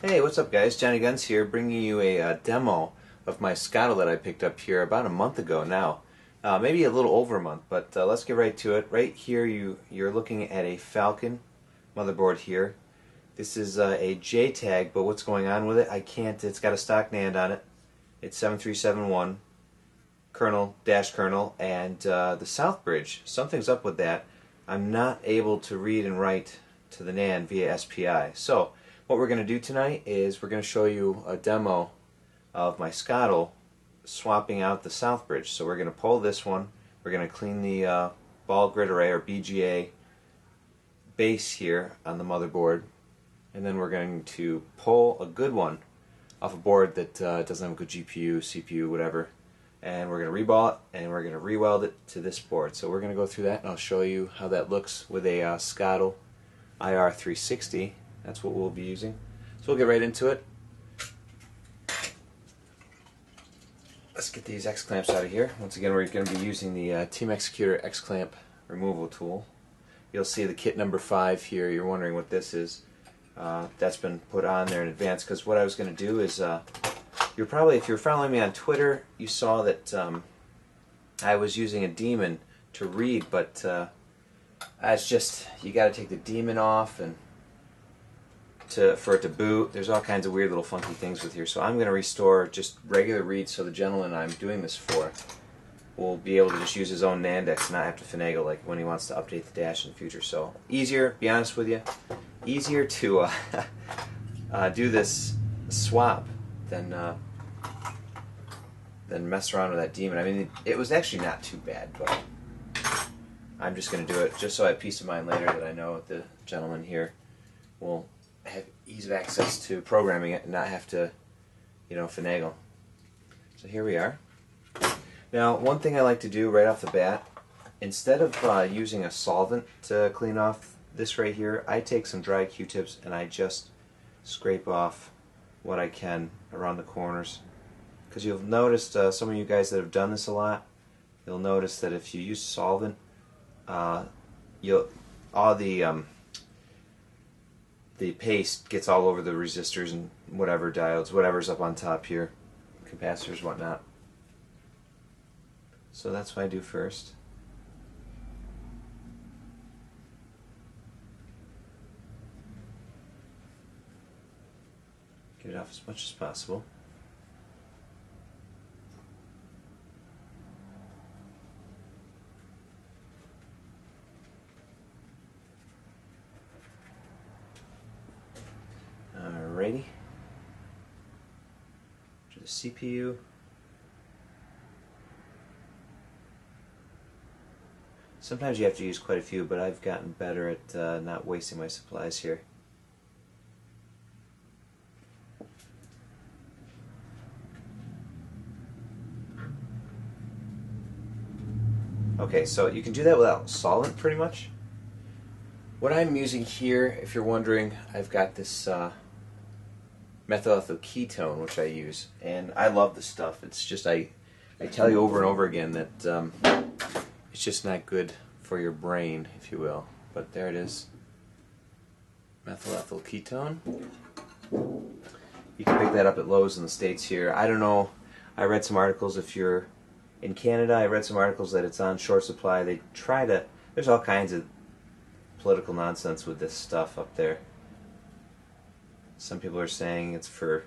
Hey, what's up guys? Johnny Guns here, bringing you a demo of my Scotle that I picked up here about a month ago now. Maybe a little over a month, but let's get right to it. Right here you're looking at a Falcon motherboard here. This is a JTAG, but what's going on with it? It's got a stock NAND on it. It's 7371 kernel, dash kernel, and the Southbridge. Something's up with that. I'm not able to read and write to the NAND via SPI. So what we're going to do tonight is we're going to show you a demo of my Scotle swapping out the Southbridge. So we're going to pull this one, we're going to clean the ball grid array or BGA base here on the motherboard, and then we're going to pull a good one off a board that doesn't have a good GPU, CPU, whatever, and we're going to reball it and we're going to re-weld it to this board. So we're going to go through that and I'll show you how that looks with a Scotle IR360. That's what we'll be using. So we'll get right into it. Let's get these X-Clamps out of here. Once again, we're going to be using the Team Xecuter X-Clamp removal tool. You'll see the kit number 5 here. You're wondering what this is. That's been put on there in advance because what I was going to do is, you're probably, if you're following me on Twitter, you saw that I was using a daemon to read, but it's just, you got to take the daemon off and for it to boot. There's all kinds of weird little funky things with here, so I'm going to restore just regular read so the gentleman I'm doing this for will be able to just use his own NANDEX and not have to finagle like when he wants to update the dash in the future. So easier, be honest with you, easier to do this swap than mess around with that daemon. I mean, it was actually not too bad, but I'm just going to do it just so I have peace of mind later that I know the gentleman here will have ease of access to programming it and not have to, you know, finagle. So here we are. Now, one thing I like to do right off the bat, instead of using a solvent to clean off this right here, I take some dry Q-tips and I just scrape off what I can around the corners. Because you'll have noticed, some of you guys that have done this a lot, you'll notice that if you use solvent, the paste gets all over the resistors and whatever diodes, whatever's up on top here, capacitors, whatnot. So that's what I do first. Get it off as much as possible. Alrighty, to the CPU, sometimes you have to use quite a few, but I've gotten better at not wasting my supplies here. Okay, so you can do that without solvent pretty much. What I'm using here, if you're wondering, I've got this methylethylketone, which I use, and I love this stuff. It's just, I tell you over and over again that it's just not good for your brain, if you will. But there it is, methylethylketone. You can pick that up at Lowe's in the States here. I don't know, I read some articles, if you're in Canada, I read some articles that it's on short supply. They try to, there's all kinds of political nonsense with this stuff up there. Some people are saying it's for,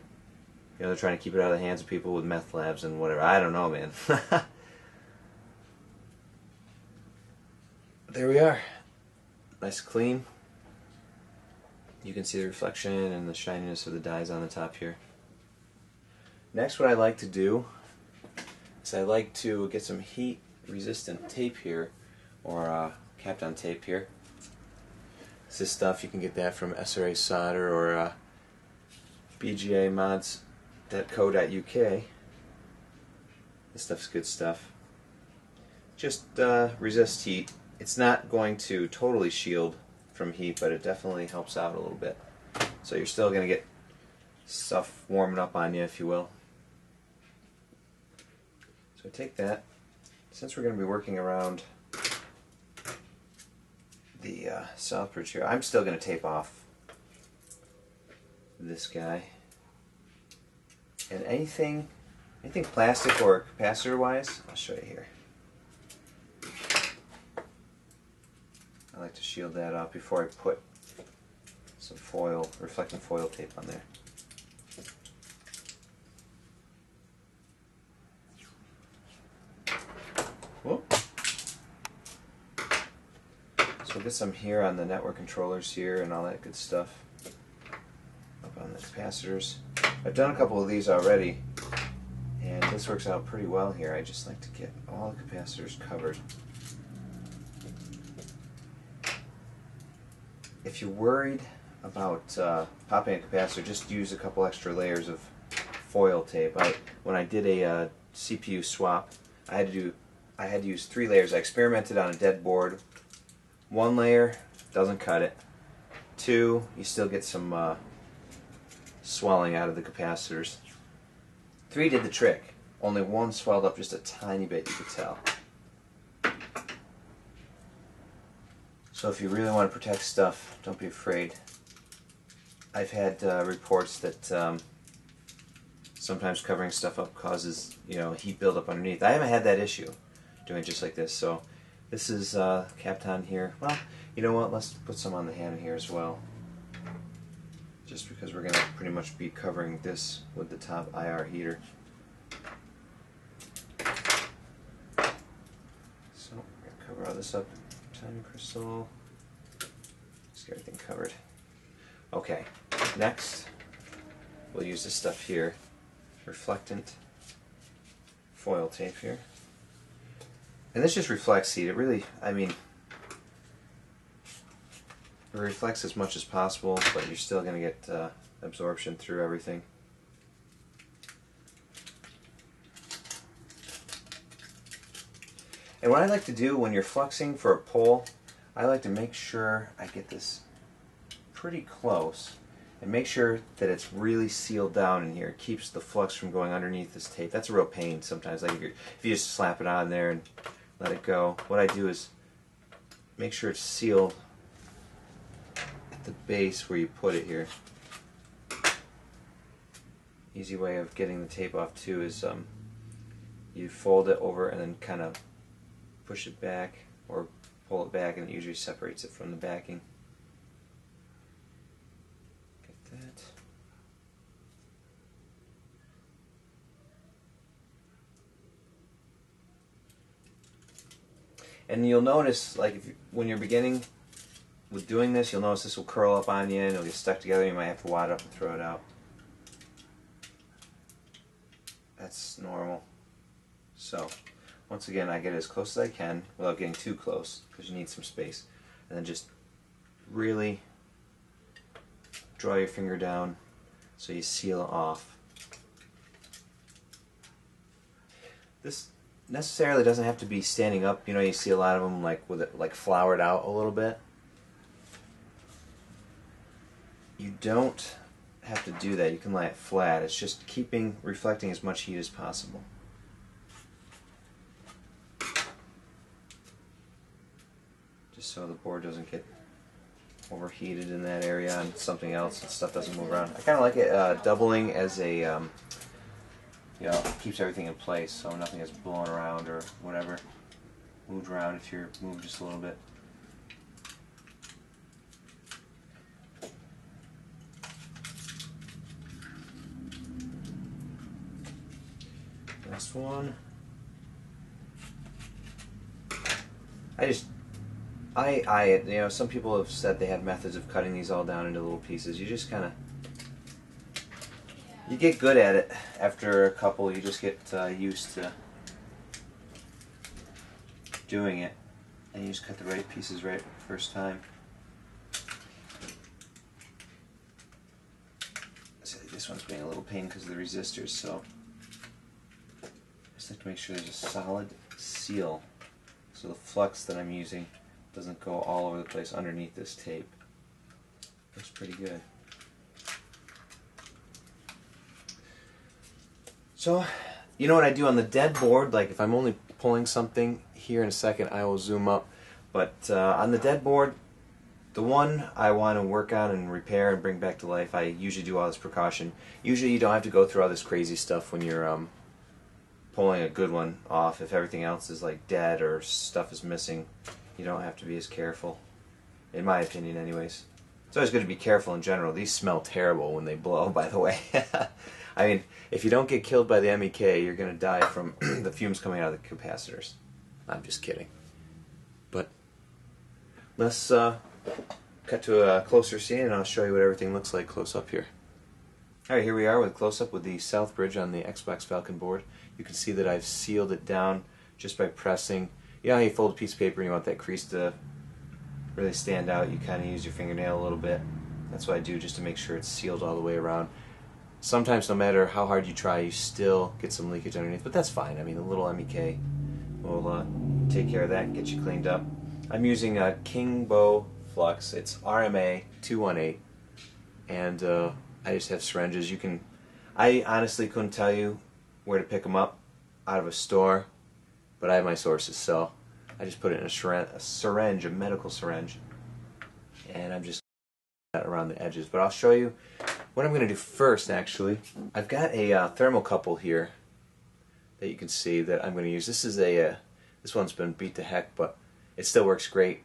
you know, they're trying to keep it out of the hands of people with meth labs and whatever. I don't know, man. There we are. Nice clean. You can see the reflection and the shininess of the dyes on the top here. Next, what I like to do is I like to get some heat-resistant tape here, or Kapton tape here. This stuff, you can get that from SRA solder or BGAmods.co.uk. This stuff's good stuff. Just resist heat. It's not going to totally shield from heat, but it definitely helps out a little bit. So you're still going to get stuff warming up on you, if you will. So take that. Since we're going to be working around the Southbridge here, I'm still going to tape off this guy. And anything plastic or capacitor wise, I'll show you here. I like to shield that off before I put some foil, reflecting foil tape on there. Whoop. So we'll get some here on the network controllers here and all that good stuff. Up on the capacitors. I've done a couple of these already, and this works out pretty well here. I just like to get all the capacitors covered. If you're worried about popping a capacitor, just use a couple extra layers of foil tape. When I did a CPU swap, I had to use 3 layers. I experimented on a dead board. 1 layer doesn't cut it. 2, you still get some swelling out of the capacitors. 3 did the trick. Only 1 swelled up just a tiny bit, you could tell. So if you really want to protect stuff, don't be afraid. I've had reports that sometimes covering stuff up causes, you know, heat buildup underneath. I haven't had that issue doing just like this. So this is Kapton here. Well, you know what? Let's put some on the hand here as well, just because we're going to pretty much be covering this with the top IR heater. So we're going to cover all this up. Time crystal. Just get everything covered. Okay, next we'll use this stuff here, reflectant foil tape here. And this just reflects heat. It really, I mean, it reflects as much as possible, but you're still going to get absorption through everything. And what I like to do when you're fluxing for a pole, I like to make sure I get this pretty close and make sure that it's really sealed down in here. It keeps the flux from going underneath this tape. That's a real pain sometimes. Like if you just slap it on there and let it go. What I do is make sure it's sealed at the base where you put it here. Easy way of getting the tape off too is you fold it over and then kind of push it back or pull it back, and it usually separates it from the backing. Get that. And you'll notice, like, if you, when you're beginning with doing this, you'll notice this will curl up on you and it'll get stuck together. You might have to wad up and throw it out. That's normal. So once again, I get as close as I can without getting too close, because you need some space. And then just really draw your finger down so you seal off. This necessarily doesn't have to be standing up. You know, you see a lot of them like with it like floured out a little bit. You don't have to do that. You can lay it flat. It's just keeping reflecting as much heat as possible. So the board doesn't get overheated in that area and something else and stuff doesn't move around. I kind of like it doubling as a, you know, keeps everything in place so nothing is blown around or whatever. Moved around if you're moved just a little bit. Last one. I you know, some people have said they have methods of cutting these all down into little pieces. You just kind of, you get good at it after a couple. You just get used to doing it, and you just cut the right pieces right first time. So this one's being a little pain because of the resistors, so I just have to make sure there's a solid seal, so the flux that I'm using doesn't go all over the place underneath this tape. Looks pretty good. So, you know what I do on the dead board, like if I'm only pulling something here in a second, I will zoom up, but on the dead board, The one I want to work on and repair and bring back to life, I usually do all this precaution. Usually you don't have to go through all this crazy stuff when you're pulling a good one off. If everything else is like dead or stuff is missing, you don't have to be as careful, in my opinion anyways. It's always good to be careful in general. These smell terrible when they blow, by the way. I mean, if you don't get killed by the MEK, you're going to die from the fumes coming out of the capacitors. I'm just kidding. But let's cut to a closer scene and I'll show you what everything looks like close up here. Alright, here we are with close up with the Southbridge on the Xbox Falcon board. You can see that I've sealed it down just by pressing. You know how you fold a piece of paper and you want that crease to really stand out? You kind of use your fingernail a little bit. That's what I do, just to make sure it's sealed all the way around. Sometimes no matter how hard you try, you still get some leakage underneath, but that's fine. I mean, a little MEK will take care of that and get you cleaned up. I'm using a Kingbo flux. It's RMA218, and I just have syringes. You can, I honestly couldn't tell you where to pick them up out of a store, but I have my sources, so I just put it in a syringe, a medical syringe, and I'm just around the edges. But I'll show you what I'm going to do first. Actually, I've got a thermocouple here that you can see that I'm going to use. This is a this one's been beat to heck, but it still works great.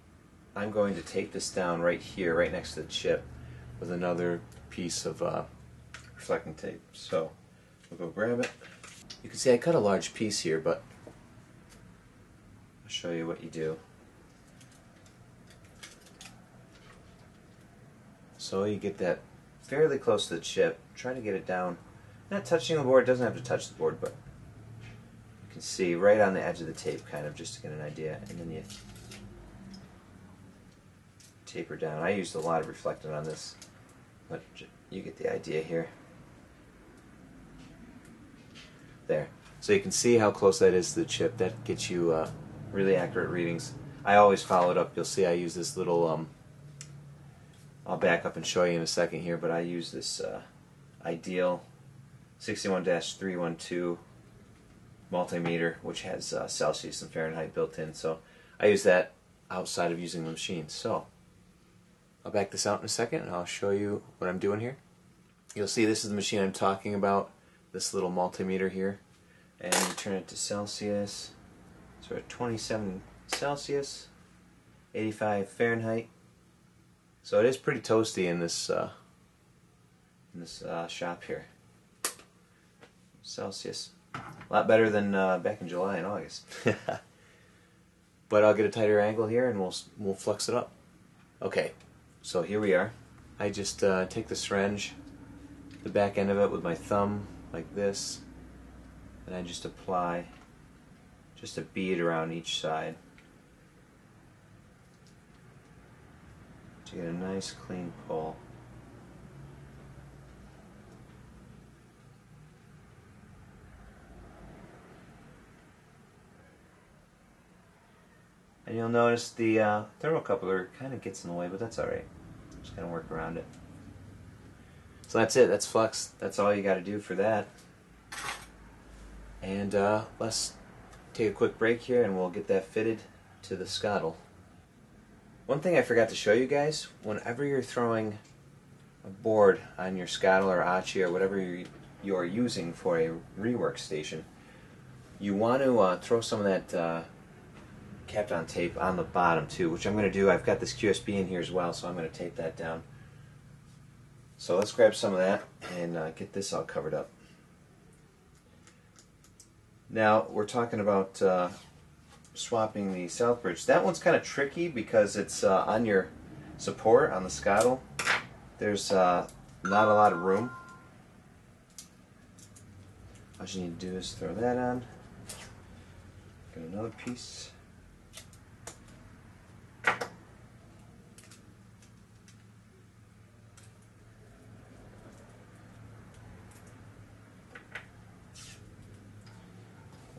I'm going to take this down right here, right next to the chip, with another piece of reflecting tape. So we'll go grab it. You can see I cut a large piece here, but I'll show you what you do. So you get that fairly close to the chip. Try to get it down, not touching the board. It doesn't have to touch the board, but you can see right on the edge of the tape, kind of, just to get an idea. And then you taper down. I used a lot of reflectant on this, but you get the idea here. There. So you can see how close that is to the chip. That gets you really accurate readings. I always follow it up. You'll see I use this little, I'll back up and show you in a second here, but I use this ideal 61-312 multimeter, which has Celsius and Fahrenheit built in. So I use that outside of using the machine. So I'll back this out in a second and I'll show you what I'm doing here. You'll see this is the machine I'm talking about, this little multimeter here, and you turn it to Celsius, so at 27 Celsius, 85 Fahrenheit, so it is pretty toasty in this shop here. Celsius, a lot better than back in July and August. But I'll get a tighter angle here and we'll flux it up. Okay. So here we are. I just take the syringe, the back end of it with my thumb like this, and I just apply just a bead around each side to get a nice clean pull. And you'll notice the thermocoupler kind of gets in the way, but that's alright. Just kind of work around it. So that's it. That's flux. That's all you got to do for that. And let's take a quick break here and we'll get that fitted to the Scotle. One thing I forgot to show you guys, whenever you're throwing a board on your Scotle or Achi or whatever you're using for a rework station, you want to throw some of that Kapton tape on the bottom too, which I'm going to do. I've got this QSB in here as well, so I'm going to tape that down. So let's grab some of that and get this all covered up. Now we're talking about swapping the Southbridge. That one's kind of tricky because it's on your support on the Scotle. There's not a lot of room. All you need to do is throw that on. Get another piece.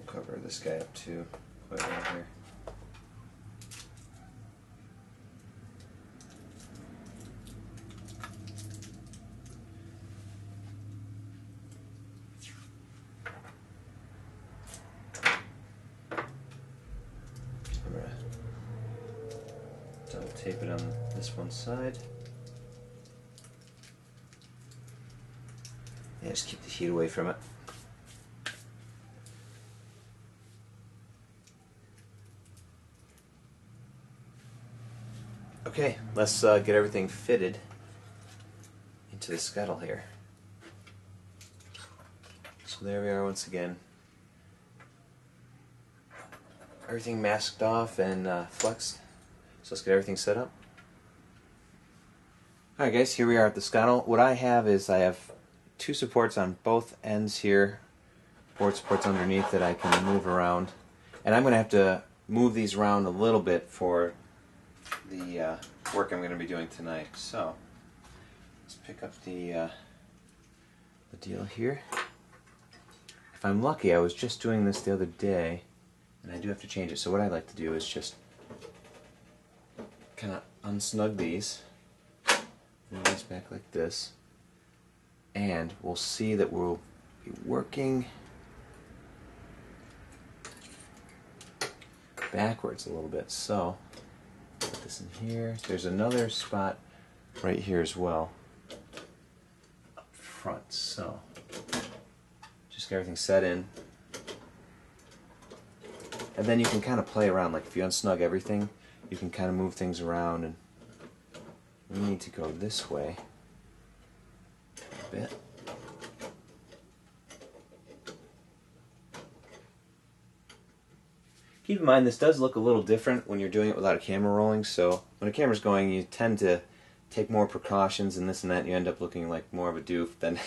Cover this guy up too, put it right here. I'm gonna double tape it on this one side. Yeah, just keep the heat away from it. Okay, let's get everything fitted into the scuttle here. So there we are once again. Everything masked off and flexed. So let's get everything set up. Alright guys, here we are at the scuttle. What I have is I have two supports on both ends here. Board supports underneath that I can move around. And I'm going to have to move these around a little bit for the work I'm going to be doing tonight. So let's pick up the deal here. If I'm lucky, I was just doing this the other day, and I do have to change it. So what I like to do is just kind of unsnug these, move these back like this, and we'll see that we'll be working backwards a little bit. So put this in here. There's another spot right here as well up front, so just get everything set in, and then you can kind of play around. Like if you unsnug everything, you can kind of move things around, and we need to go this way a bit. Keep in mind, this does look a little different when you're doing it without a camera rolling, so when a camera's going, you tend to take more precautions and this and that, and you end up looking like more of a doof than...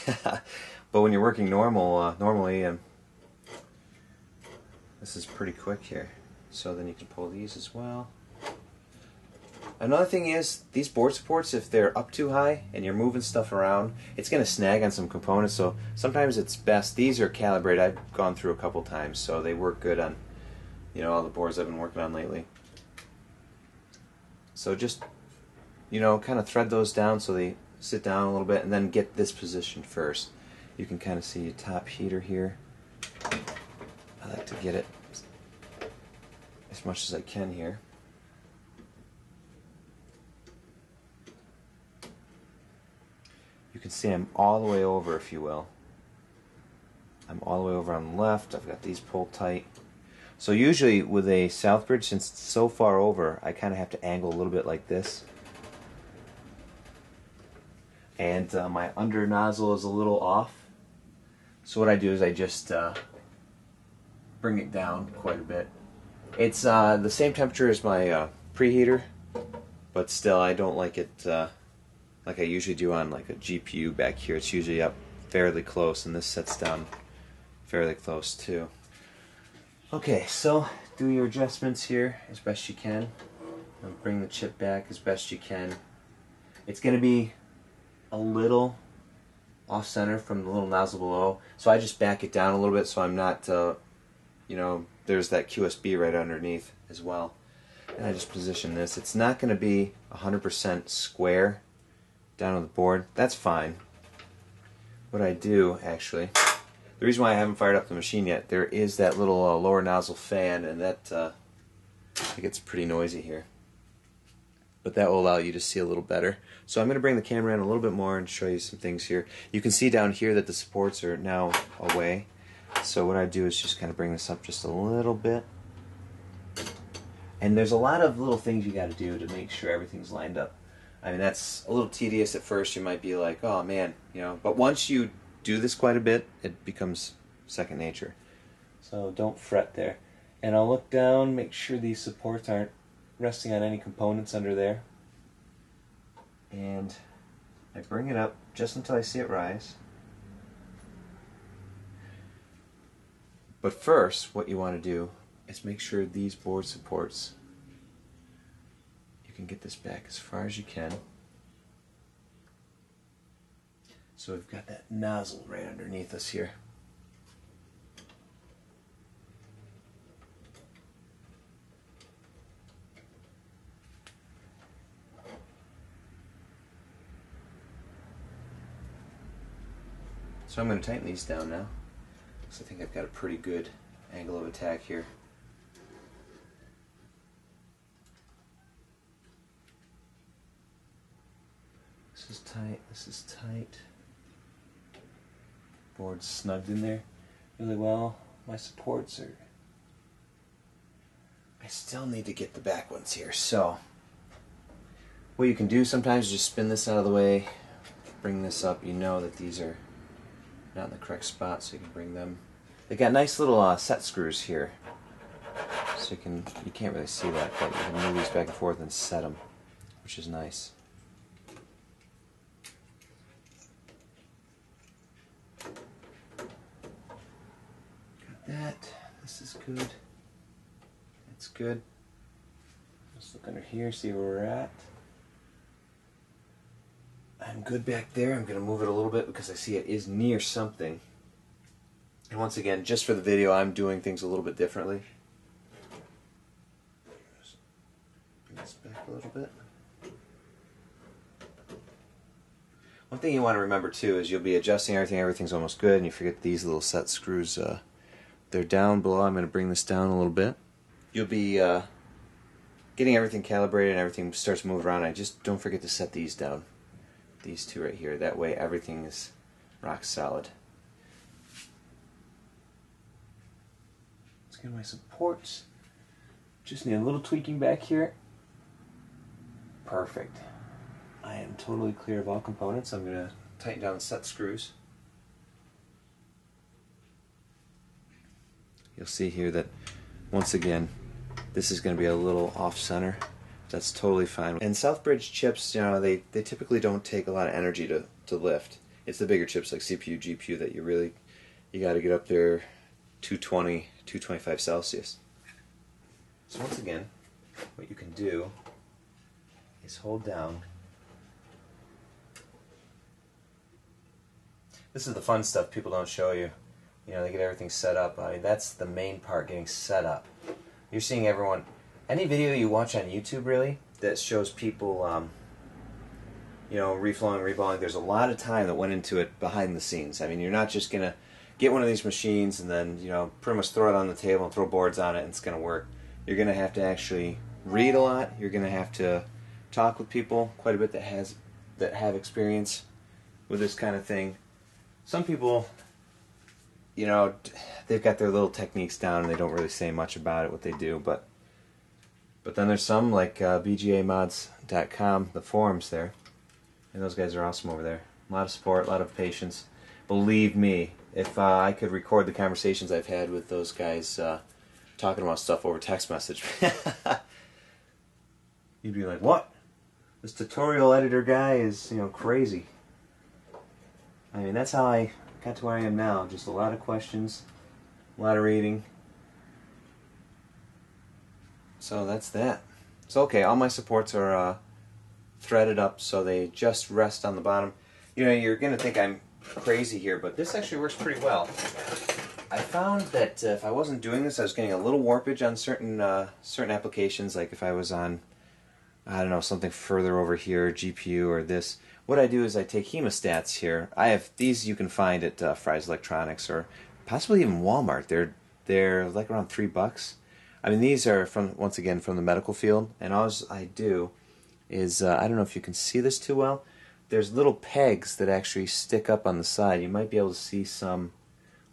But when you're working normally, this is pretty quick here. So then you can pull these as well. Another thing is, these board supports, if they're up too high and you're moving stuff around, it's going to snag on some components, so sometimes it's best. These are calibrated. I've gone through a couple times, so they work good on, you know, all the boards I've been working on lately. So just, you know, kind of thread those down so they sit down a little bit, and then get this position first. You can kind of see your top heater here. I like to get it as much as I can here. You can see I'm all the way over, if you will. I'm all the way over on the left. I've got these pulled tight. So usually with a Southbridge, since it's so far over, I kind of have to angle a little bit like this. And my under nozzle is a little off. So what I do is I just bring it down quite a bit. It's the same temperature as my preheater, but still I don't like it like I usually do on like a GPU back here. It's usually up fairly close, and this sets down fairly close too. Okay, so do your adjustments here as best you can. And bring the chip back as best you can. It's going to be a little off-center from the little nozzle below, so I just back it down a little bit so I'm not, you know, there's that QSB right underneath as well. And I just position this. It's not going to be 100% square down on the board. That's fine. What I do, actually... The reason why I haven't fired up the machine yet, there is that little lower nozzle fan, and that it gets pretty noisy here. But that will allow you to see a little better. So I'm going to bring the camera in a little bit more and show you some things here. You can see down here that the supports are now away. So what I do is just kind of bring this up just a little bit. And there's a lot of little things you got to do to make sure everything's lined up. I mean, that's a little tedious at first. You might be like, oh man, you know, but once you do this quite a bit, it becomes second nature. So don't fret there. And I'll look down, make sure these supports aren't resting on any components under there. And I bring it up just until I see it rise. But first, what you want to do is make sure these board supports, you can get this back as far as you can. So we've got that nozzle right underneath us here. So I'm going to tighten these down now, because I think I've got a pretty good angle of attack here. is tight, this is tight. Board's snugged in there really well. My supports are... I still need to get the back ones here, so... What you can do sometimes is just spin this out of the way, bring this up, you know that these are not in the correct spot, so you can bring them. They got nice little set screws here, so you can't really see that, but you can move these back and forth and set them, which is nice. Got that. This is good. That's good. Let's look under here, see where we're at. I'm good back there. I'm going to move it a little bit because I see it is near something. And once again, just for the video, I'm doing things a little bit differently. Just bring this back a little bit. One thing you want to remember too is you'll be adjusting everything, everything's almost good, and you forget these little set screws. They're down below. I'm going to bring this down a little bit. You'll be getting everything calibrated and everything starts moving around. I just don't forget to set these down. These two right here. That way everything is rock solid. Let's get my supports. Just need a little tweaking back here. Perfect. I am totally clear of all components. I'm going to tighten down the set screws. You'll see here that once again this is going to be a little off-center. That's totally fine. And Southbridge chips, you know, they typically don't take a lot of energy to lift. It's the bigger chips like CPU, GPU that you got to get up there 220, 225 Celsius. So once again, what you can do is hold down. This is the fun stuff people don't show you. You know, they get everything set up. I mean, that's the main part, getting set up. You're seeing everyone... Any video you watch on YouTube, really, that shows people, you know, reflowing, reballing, there's a lot of time that went into it behind the scenes. I mean, you're not just going to get one of these machines and then, you know, pretty much throw it on the table and throw boards on it and it's going to work. You're going to have to actually read a lot. You're going to have to talk with people quite a bit that have experience with this kind of thing. Some people, you know, they've got their little techniques down and they don't really say much about it, what they do, But then there's some like BGAMods.com, the forums there, and those guys are awesome over there. A lot of support, a lot of patience. Believe me, if I could record the conversations I've had with those guys talking about stuff over text message, you'd be like, "What? This tutorial editor guy is, you know, crazy." I mean, that's how I got to where I am now. Just a lot of questions, a lot of reading. So that's that. So okay, all my supports are threaded up so they just rest on the bottom. You know, you're going to think I'm crazy here, but this actually works pretty well. I found that if I wasn't doing this, I was getting a little warpage on certain applications, like if I was on, I don't know, something further over here, GPU or this. What I do is I take hemostats here. I have these you can find at Fry's Electronics or possibly even Walmart. They're like around $3. I mean, these are from, once again, from the medical field, and all I do is, I don't know if you can see this too well, there's little pegs that actually stick up on the side. You might be able to see some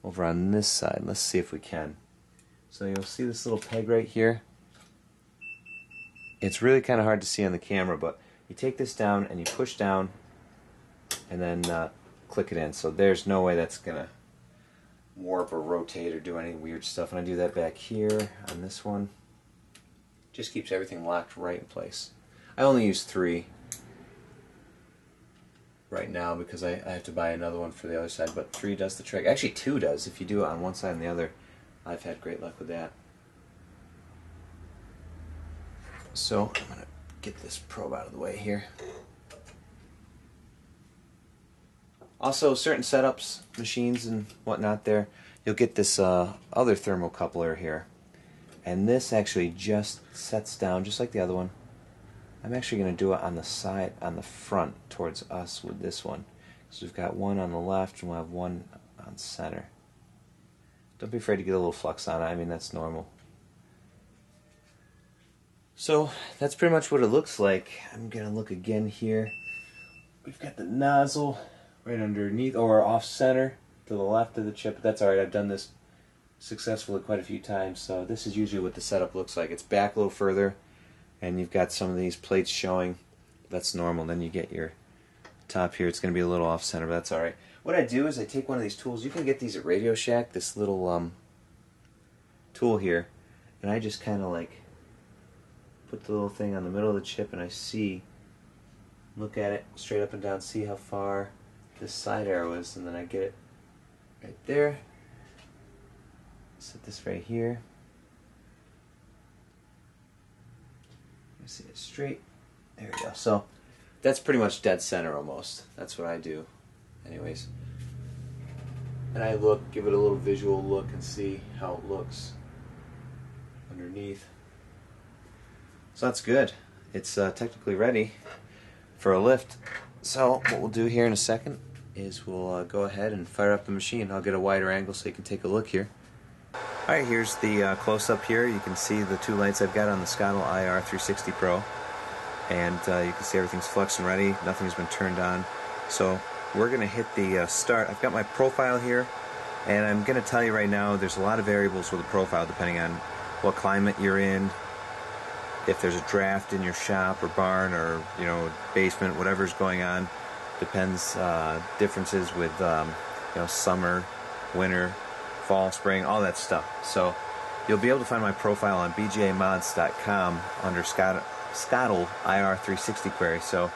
over on this side. Let's see if we can. So you'll see this little peg right here. It's really kind of hard to see on the camera, but you take this down and you push down and then click it in. So there's no way that's going to warp or rotate or do any weird stuff, and I do that back here on this one. Just keeps everything locked right in place. I only use 3 right now because I have to buy another one for the other side, but 3 does the trick. Actually 2 does if you do it on one side and the other. I've had great luck with that. So I'm going to get this probe out of the way here. Also, certain setups, machines and whatnot there, you'll get this other thermocoupler here. And this actually just sets down, just like the other one. I'm actually going to do it on the side, on the front, towards us with this one. So we've got one on the left, and we'll have one on center. Don't be afraid to get a little flux on it. I mean, that's normal. So, that's pretty much what it looks like. I'm going to look again here. We've got the nozzle right underneath, or off center to the left of the chip. But that's alright, I've done this successfully quite a few times, so this is usually what the setup looks like. It's back a little further, and you've got some of these plates showing. That's normal. Then you get your top here. It's going to be a little off center, but that's alright. What I do is I take one of these tools. You can get these at Radio Shack, this little tool here, and I just kind of like put the little thing on the middle of the chip, and I see, look at it straight up and down, see how far this side arrow is, and then I get it right there. Set this right here. You see it straight. There we go. So that's pretty much dead center almost. That's what I do anyways. And I look, give it a little visual look and see how it looks underneath. So that's good. It's technically ready for a lift. So what we'll do here in a second is we'll go ahead and fire up the machine. I'll get a wider angle so you can take a look here. Alright, here's the close-up here. You can see the two lights I've got on the Scotle IR360 Pro. And you can see everything's flux and ready. Nothing's been turned on. So we're going to hit the start. I've got my profile here. And I'm going to tell you right now, there's a lot of variables with the profile depending on what climate you're in, if there's a draft in your shop or barn or, you know, basement, whatever's going on. Depends, differences with, you know, summer, winter, fall, spring, all that stuff. So you'll be able to find my profile on BGAMods.com under Scotle IR360 query. So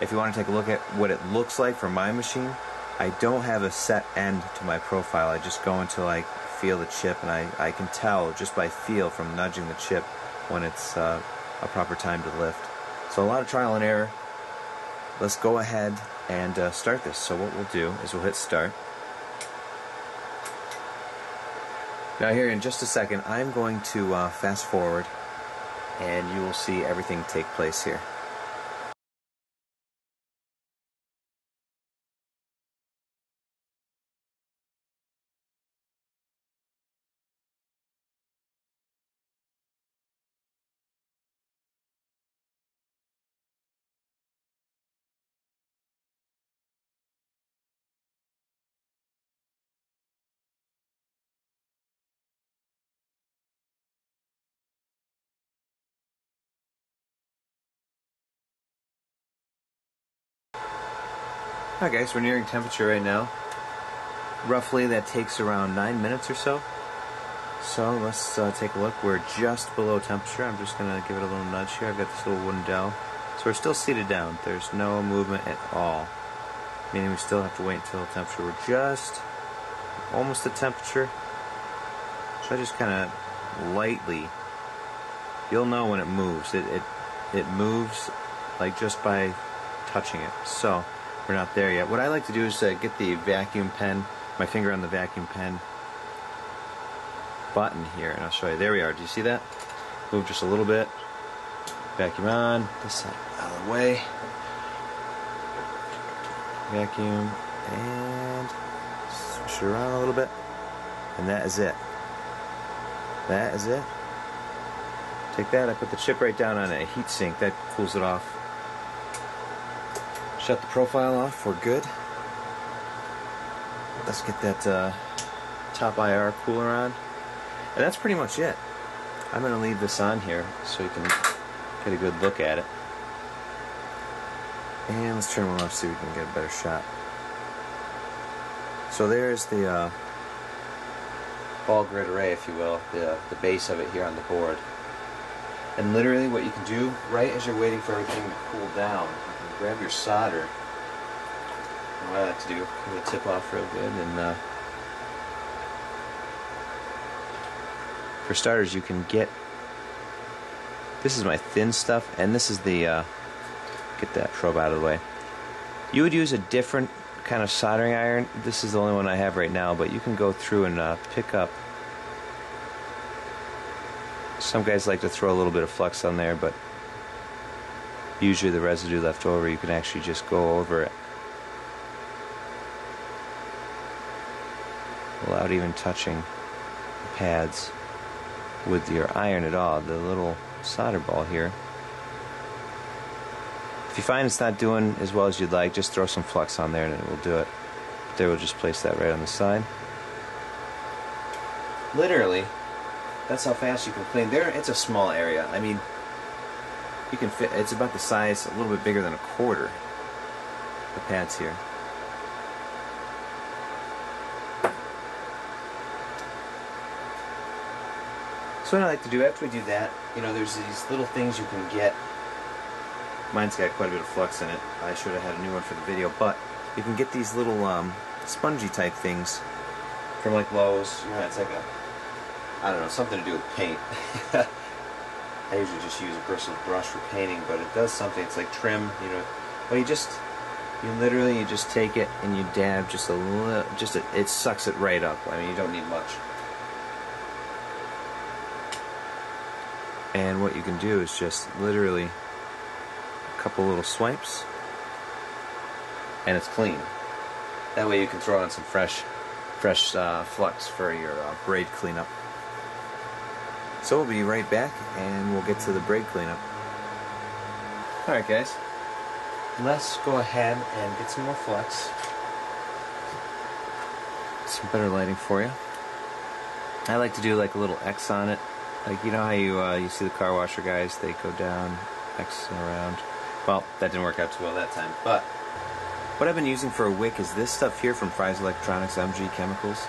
if you want to take a look at what it looks like for my machine, I don't have a set end to my profile. I just go until I feel the chip, and I can tell just by feel from nudging the chip when it's a proper time to lift. So a lot of trial and error. Let's go ahead and start this. So what we'll do is we'll hit start. Now here in just a second, I'm going to fast forward, and you will see everything take place here. Alright guys, we're nearing temperature right now. Roughly that takes around 9 minutes or so. So let's take a look. We're just below temperature. I'm just going to give it a little nudge here. I've got this little wooden dowel. So we're still seated down. There's no movement at all. Meaning we still have to wait until temperature. We're just almost at temperature. So I just kind of lightly, you'll know when it moves. It moves like just by touching it. So we're not there yet. What I like to do is get the vacuum pen, my finger on the vacuum pen button here, and I'll show you. There we are. Do you see that? Move just a little bit. Vacuum on. This side out of the way. Vacuum and switch it around a little bit. And that is it. That is it. Take that. I put the chip right down on a heat sink. That cools it off. Shut the profile off, we're good. Let's get that top IR cooler on. And that's pretty much it. I'm gonna leave this on here so you can get a good look at it. And let's turn one off so we can get a better shot. So there's the ball grid array, if you will, the base of it here on the board. And literally what you can do, right as you're waiting for everything to cool down, grab your solder. What I like to do, give it a tip off real good, and for starters, you can get, this is my thin stuff, and this is the get that probe out of the way. You would use a different kind of soldering iron. This is the only one I have right now, but you can go through and pick up. Some guys like to throw a little bit of flux on there, but usually the residue left over, you can actually just go over it without even touching the pads with your iron at all. The little solder ball here, if If you find it's not doing as well as you'd like, just throw some flux on there and it will do it. But there, we'll just place that right on the side. Literally, that's how fast you can clean. There, it's a small area. I mean, you can fit, it's about the size, a little bit bigger than a quarter, the pads here. So what I like to do after we do that, you know, there's these little things you can get. Mine's got quite a bit of flux in it. I should have had a new one for the video, but you can get these little spongy type things from like Lowe's. You know, it's like a, I don't know, something to do with paint. I usually just use a bristled brush for painting, but it does something. It's like trim, you know. Well, you literally just take it and you dab just a little, it sucks it right up. I mean, you don't need much. And what you can do is just literally a couple little swipes, and it's clean. That way you can throw on some fresh flux for your braid cleanup. So we'll be right back, and we'll get to the braid cleanup. All right, guys. Let's go ahead and get some more flux. Some better lighting for you. I like to do like a little X on it. Like, you know how you you see the car washer guys, they go down, X around. Well, that didn't work out too well that time, but what I've been using for a wick is this stuff here from Fry's Electronics, MG Chemicals,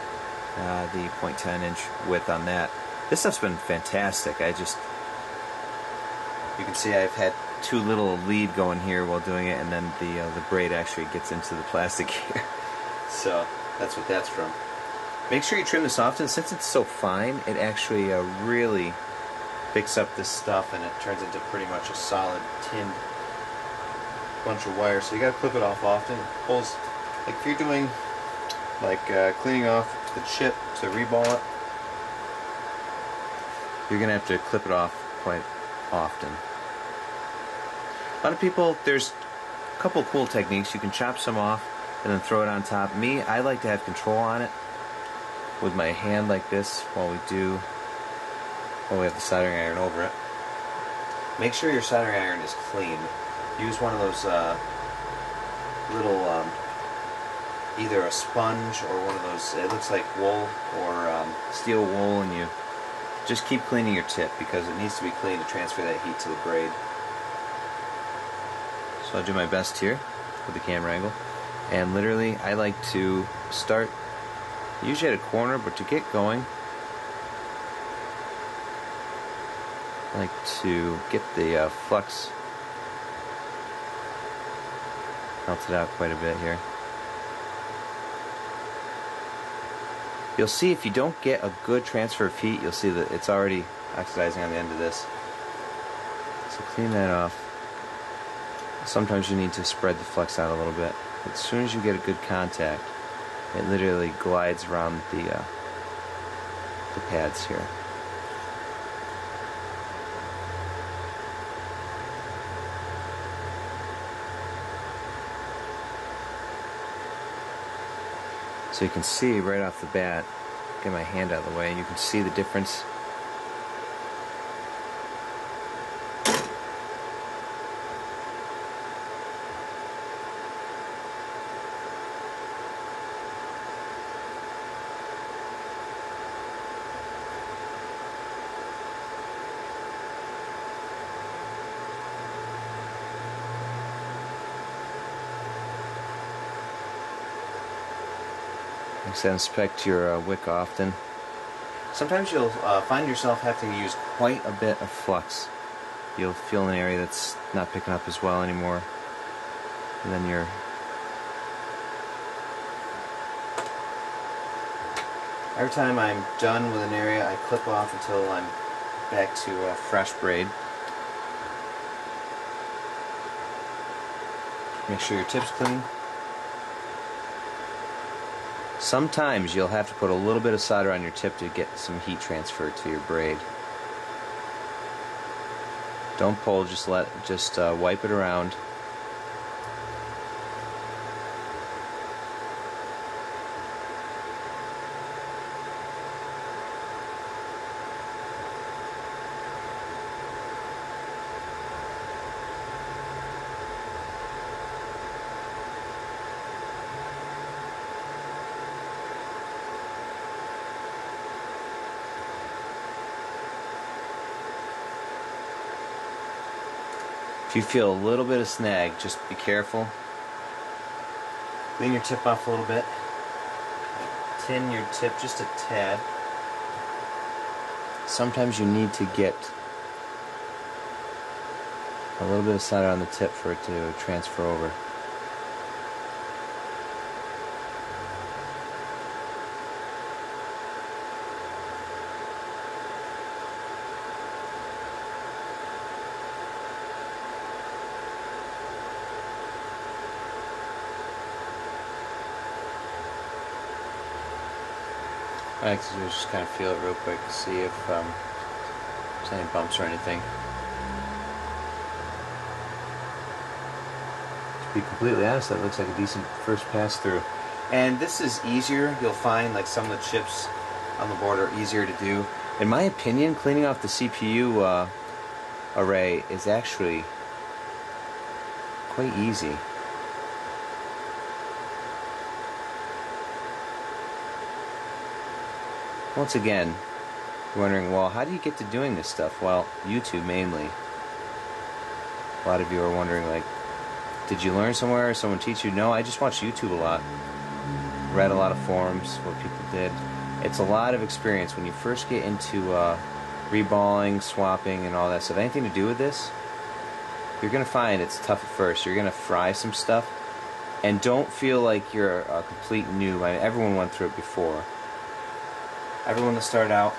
the 0.10 inch width on that. This stuff's been fantastic. You can see I've had too little lead going here while doing it, and then the braid actually gets into the plastic here. So that's what that's from. Make sure you trim this often. Since it's so fine, it actually really picks up this stuff and it turns into pretty much a solid tinned bunch of wire. So you gotta clip it off often. It pulls, like if you're doing, like cleaning off the chip to reball it, you're gonna have to clip it off quite often. A lot of people, there's a couple cool techniques. You can chop some off and then throw it on top. Me, I like to have control on it with my hand like this while we have the soldering iron over it. Make sure your soldering iron is clean. Use one of those little, either a sponge or one of those, it looks like wool or steel wool, and you just keep cleaning your tip because it needs to be clean to transfer that heat to the braid. So I'll do my best here with the camera angle. And literally, I like to start usually at a corner, but to get going, I like to get the flux melted out quite a bit here. You'll see if you don't get a good transfer of heat, you'll see that it's already oxidizing on the end of this. So clean that off. Sometimes you need to spread the flux out a little bit. As soon as you get a good contact, it literally glides around the pads here. So you can see right off the bat, get my hand out of the way, and you can see the difference. Inspect your wick often. Sometimes you'll find yourself having to use quite a bit of flux. You'll feel an area that's not picking up as well anymore. And then you're every time I'm done with an area, I clip off until I'm back to a fresh braid. Make sure your tip's clean. Sometimes you'll have to put a little bit of solder on your tip to get some heat transfer to your braid. Don't pull, just wipe it around. If you feel a little bit of snag, just be careful. Lean your tip off a little bit. Tin your tip just a tad. Sometimes you need to get a little bit of solder on the tip for it to transfer over. I like to just kind of feel it real quick to see if there's any bumps or anything. To be completely honest, that looks like a decent first pass through. And this is easier. You'll find like some of the chips on the board are easier to do. In my opinion, cleaning off the CPU array is actually quite easy. Once again, you're wondering, well, how do you get to doing this stuff? Well, YouTube mainly. A lot of you are wondering, like, did you learn somewhere or someone teach you? No, I just watched YouTube a lot. Read a lot of forums, what people did. It's a lot of experience. When you first get into reballing, swapping, and all that stuff, anything to do with this, you're going to find it's tough at first. You're going to fry some stuff. And don't feel like you're a complete noob. I mean, everyone went through it before. Everyone that started out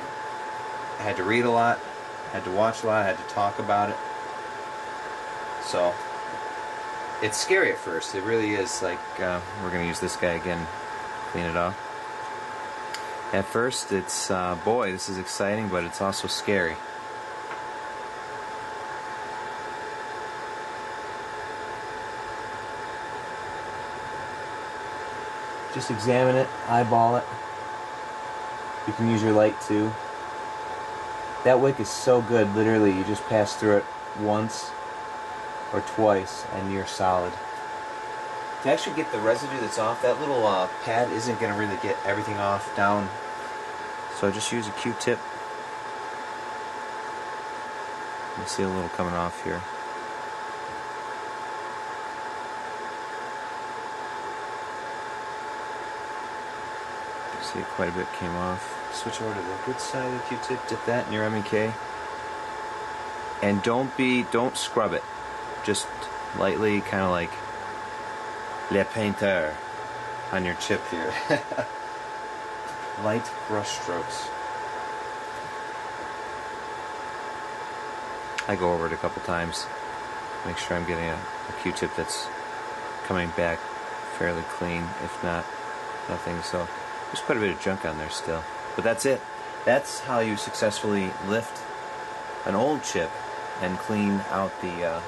had to read a lot, had to watch a lot, had to talk about it. So, it's scary at first. It really is. Like, we're going to use this guy again, clean it off. At first, it's, boy, this is exciting, but it's also scary. Just examine it, eyeball it. You can use your light too. That wick is so good, literally, you just pass through it once or twice and you're solid. To actually get the residue that's off, that little pad isn't going to really get everything off down. So just use a Q-tip. You'll see a little coming off here. See, quite a bit came off. Switch over to the good side of the Q-tip, dip that in your MEK, and don't scrub it. Just lightly, kind of like le painter on your chip here. Light brush strokes. I go over it a couple times, make sure I'm getting a Q-tip that's coming back fairly clean. If not, nothing. So. There's quite a bit of junk on there still. But that's it. That's how you successfully lift an old chip and clean out the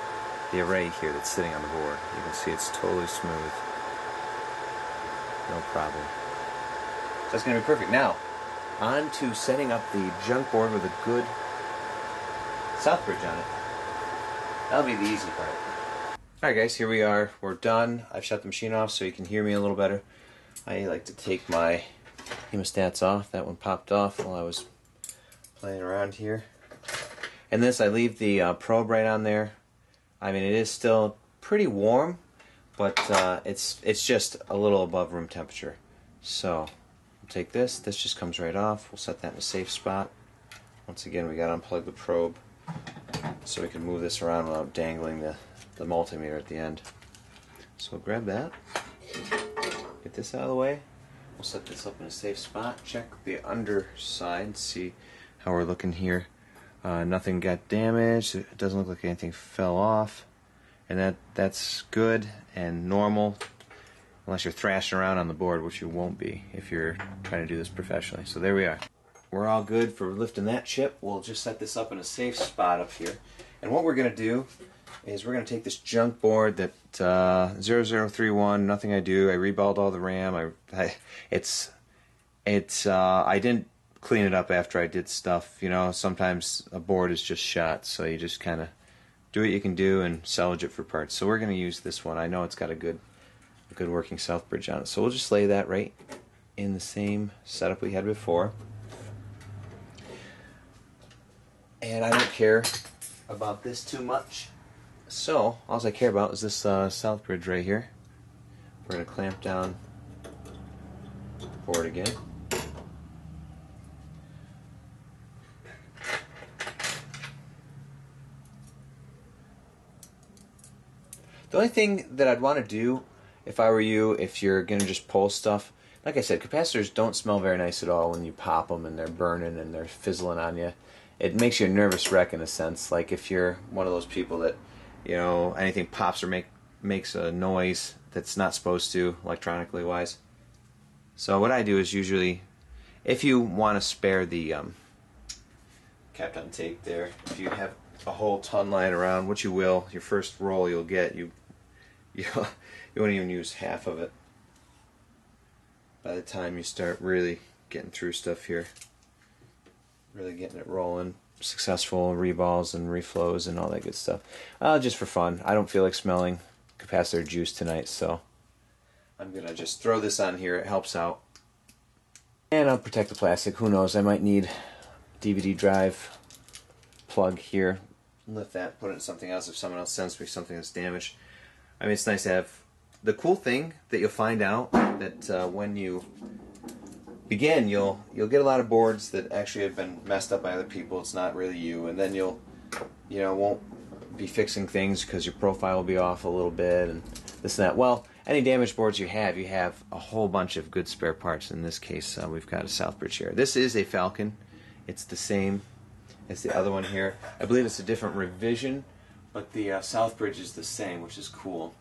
array here that's sitting on the board. You can see it's totally smooth. No problem. So that's going to be perfect. Now, on to setting up the junk board with a good Southbridge on it. That'll be the easy part. Alright guys, here we are. We're done. I've shut the machine off so you can hear me a little better. I like to take my hemostats off. That one popped off while I was playing around here. And this, I leave the probe right on there. I mean, it is still pretty warm, but it's just a little above room temperature. So, we'll take this. This just comes right off. We'll set that in a safe spot. Once again, we got to unplug the probe so we can move this around without dangling the multimeter at the end. So, we'll grab that. Get this out of the way. We'll set this up in a safe spot. Check the underside. See how we're looking here. Nothing got damaged. It doesn't look like anything fell off. And that's good and normal. Unless you're thrashing around on the board, which you won't be if you're trying to do this professionally. So there we are. We're all good for lifting that chip. We'll just set this up in a safe spot up here. And what we're going to do is we're going to take this junk board that 0031, nothing I do, I reballed all the RAM, I didn't clean it up after I did stuff, you know, sometimes a board is just shot, so you just kind of do what you can do and salvage it for parts. So we're going to use this one. I know it's got a good working Southbridge on it, so we'll just lay that right in the same setup we had before. And I don't care about this too much. So all I care about is this Southbridge right here. We're going to clamp down forward again. The only thing that I'd want to do if I were you, if you're going to just pull stuff, like I said, capacitors don't smell very nice at all when you pop them and they're burning and they're fizzling on you. It makes you a nervous wreck in a sense. Like if you're one of those people that, you know, anything pops or makes a noise that's not supposed to, electronically wise. So what I do is usually, if you want to spare the Kapton tape there, if you have a whole ton lying around, which you will, your first roll you'll get, you won't even use half of it by the time you start really getting through stuff here, really getting it rolling, successful reballs and reflows and all that good stuff. Just for fun, I don't feel like smelling capacitor juice tonight, so I'm gonna just throw this on here. It helps out, and I'll protect the plastic. Who knows, I might need DVD drive plug here, lift that, put it in something else if someone else sends me something that's damaged. I mean, it's nice to have. The cool thing that you'll find out that when you begin, you'll get a lot of boards that actually have been messed up by other people. It's not really you, and then you won't be fixing things because your profile will be off a little bit and this and that. Well, any damaged boards you have a whole bunch of good spare parts. In this case, we've got a Southbridge here. This is a Falcon. It's the same as the other one here. I believe it's a different revision, but the Southbridge is the same, which is cool.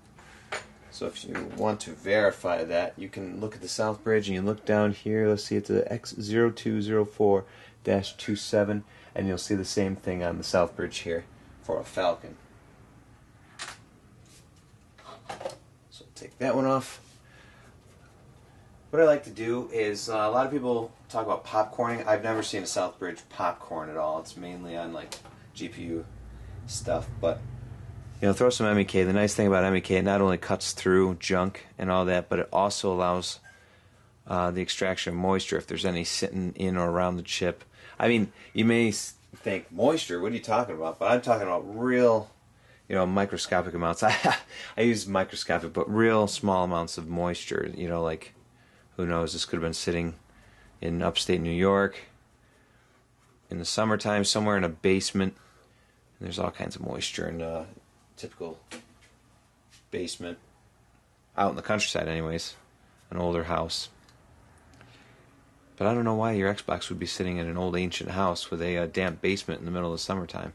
So if you want to verify that, you can look at the Southbridge and you look down here. Let's see, it's the X0204-27, and you'll see the same thing on the Southbridge here for a Falcon. So take that one off. What I like to do is, a lot of people talk about popcorning. I've never seen a Southbridge popcorn at all. It's mainly on like GPU stuff, but you know, throw some MEK. The nice thing about MEK, it not only cuts through junk and all that, but it also allows the extraction of moisture if there's any sitting in or around the chip. I mean, you may think, moisture, what are you talking about? But I'm talking about real, you know, microscopic amounts. I use microscopic, but real small amounts of moisture. You know, like, who knows, this could have been sitting in upstate New York in the summertime, somewhere in a basement. And there's all kinds of moisture and typical basement out in the countryside anyways, an older house. But I don't know why your Xbox would be sitting in an old ancient house with a damp basement in the middle of the summertime.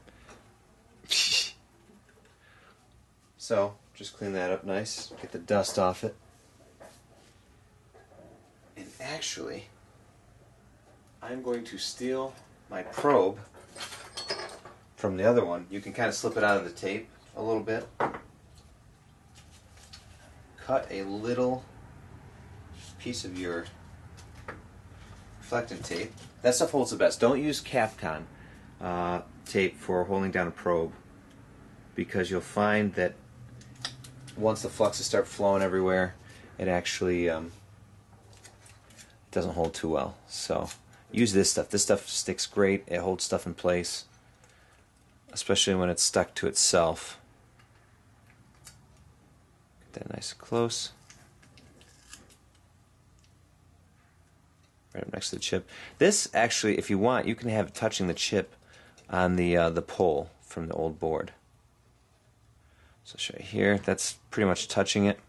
So just clean that up nice, get the dust off it. And actually, I'm going to steal my probe from the other one. You can kind of slip it out of the tape a little bit, cut a little piece of your reflectant tape. That stuff holds the best. Don't use Kapton tape for holding down a probe, because you'll find that once the fluxes start flowing everywhere, it actually doesn't hold too well. So use this stuff. This stuff sticks great. It holds stuff in place, especially when it's stuck to itself. Get that nice and close. Right up next to the chip. This actually, if you want, you can have it touching the chip on the pole from the old board. So I'll show you here. That's pretty much touching it.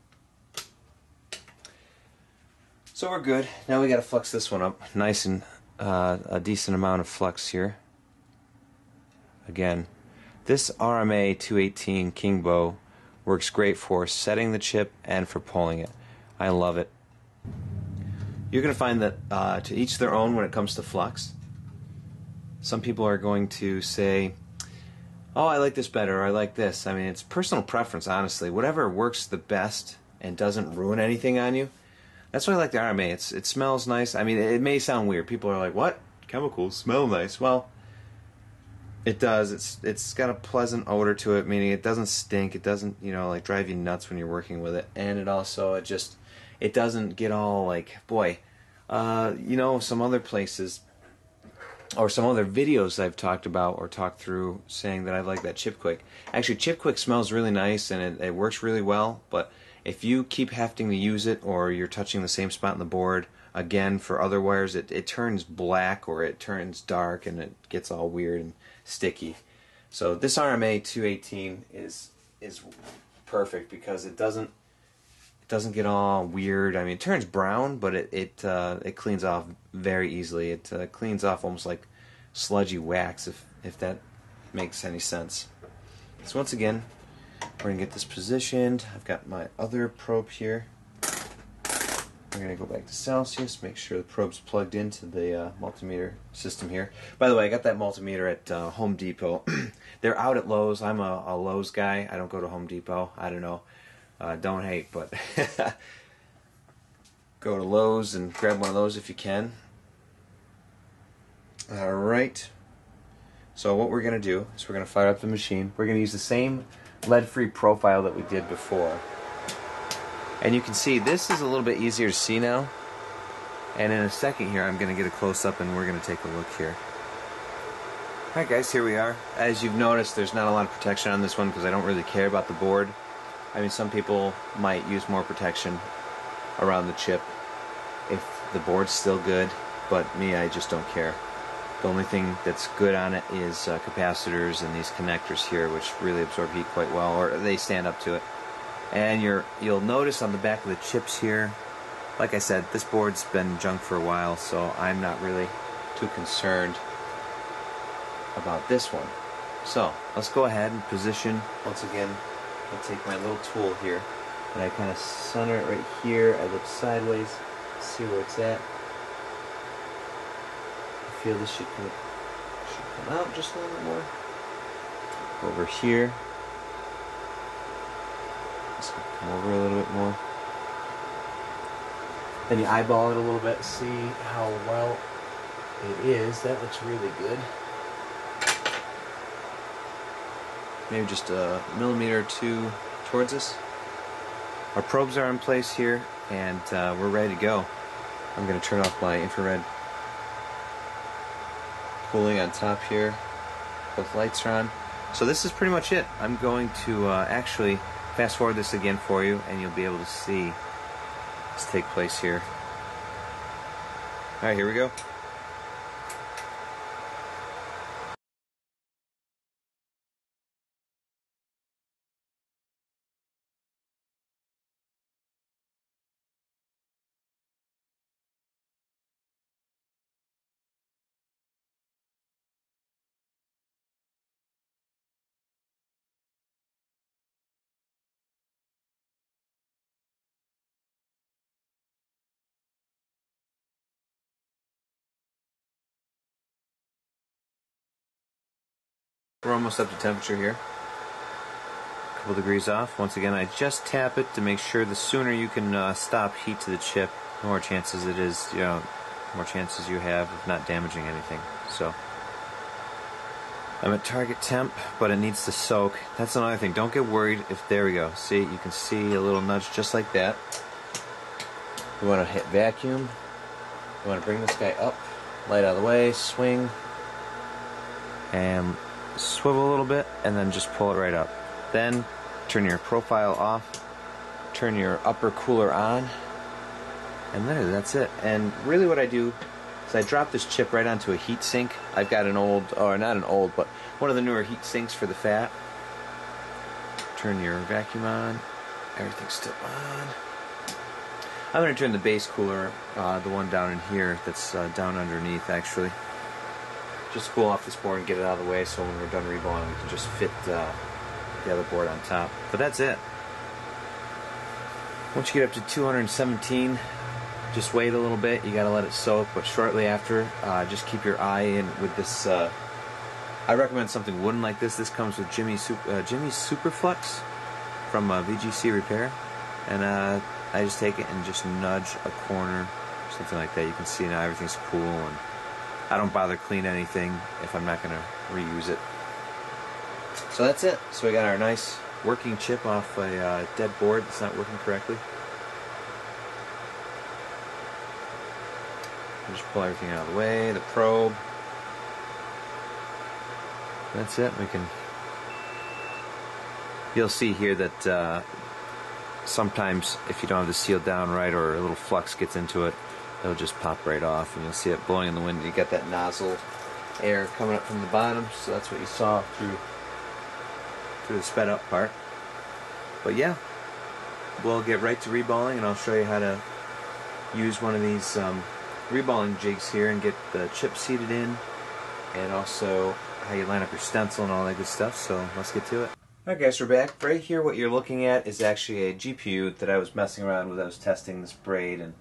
So we're good. Now we got to flux this one up. Nice and a decent amount of flux here. Again, this RMA218 Kingbo works great for setting the chip and for pulling it. I love it. You're going to find that to each their own when it comes to flux. Some people are going to say, oh, I like this better, or I like this. I mean, it's personal preference, honestly. Whatever works the best and doesn't ruin anything on you. That's why I like the RMA. It smells nice. I mean, it may sound weird. People are like, what? Chemicals smell nice. Well, it does. It's got a pleasant odor to it, meaning it doesn't stink. It doesn't, you know, like drive you nuts when you're working with it. And it also, it doesn't get all like, boy, you know, some other places or some other videos I've talked about or talked through saying that I like that ChipQuick. Actually, ChipQuick smells really nice and it works really well, but if you keep having to use it or you're touching the same spot on the board again for other wires, it turns black or it turns dark and it gets all weird and sticky. So this RMA218 is perfect because it doesn't get all weird. I mean, it turns brown, but it cleans off very easily. It cleans off almost like sludgy wax, if that makes any sense. So once again, we're going to get this positioned. I've got my other probe here. We're going to go back to Celsius, make sure the probe's plugged into the multimeter system here. By the way, I got that multimeter at Home Depot. They're out at Lowe's. I'm a Lowe's guy. I don't go to Home Depot. I don't know. Don't hate, but go to Lowe's and grab one of those if you can. Alright, so what we're going to do is we're going to fire up the machine. We're going to use the same lead-free profile that we did before. And you can see this is a little bit easier to see now. And in a second here I'm going to get a close-up and we're going to take a look here. Alright guys, here we are. As you've noticed, there's not a lot of protection on this one because I don't really care about the board. I mean, some people might use more protection around the chip if the board's still good, but me, I just don't care. The only thing that's good on it is capacitors and these connectors here, which really absorb heat quite well, or they stand up to it. And you'll notice on the back of the chips here, like I said, this board's been junk for a while, so I'm not really too concerned about this one. So let's go ahead and position once again. I'll take my little tool here, and I kind of center it right here. I look sideways, see where it's at. I feel this should come out just a little bit more. Over here. Just come over a little bit more. Then you eyeball it a little bit, see how well it is. That looks really good. Maybe just a millimeter or two towards us. Our probes are in place here, and we're ready to go. I'm going to turn off my infrared cooling on top here. Both lights are on. So this is pretty much it. I'm going to actually fast forward this again for you, and you'll be able to see this take place here. Alright, here we go. We're almost up to temperature here, a couple degrees off. Once again, I just tap it to make sure the sooner you can stop heat to the chip, the more chances it is, you know, more chances you have of not damaging anything. So I'm at target temp, but it needs to soak. That's another thing. Don't get worried if, there we go. See, you can see a little nudge just like that. You want to hit vacuum. You want to bring this guy up, light out of the way, swing, and swivel a little bit, and then just pull it right up. Then turn your profile off, turn your upper cooler on, and there, that's it. And really what I do is I drop this chip right onto a heat sink. I've got an old, or not an old, but one of the newer heat sinks for the fat. Turn your vacuum on, everything's still on. I'm going to turn the base cooler, the one down in here that's down underneath actually. Just cool off this board and get it out of the way so when we're done reballing we can just fit the other board on top. But that's it. Once you get up to 217, just wait a little bit. You gotta let it soak, but shortly after, just keep your eye in with this. I recommend something wooden like this. This comes with Jimmy Superflux from VGC Repair, and I just take it and just nudge a corner, something like that. You can see now everything's cool, and I don't bother clean anything if I'm not going to reuse it. So that's it. So we got our nice working chip off a dead board that's not working correctly. Just pull everything out of the way, the probe, that's it. We can. You'll see here that sometimes if you don't have the seal down right or a little flux gets into it, it'll just pop right off, and you'll see it blowing in the wind. You got that nozzle air coming up from the bottom, so that's what you saw through the sped up part. But yeah, we'll get right to reballing, and I'll show you how to use one of these reballing jigs here and get the chip seated in, and also how you line up your stencil and all that good stuff. So let's get to it. Alright guys, we're back. Right here what you're looking at is actually a GPU that I was messing around with. I was testing this braid, and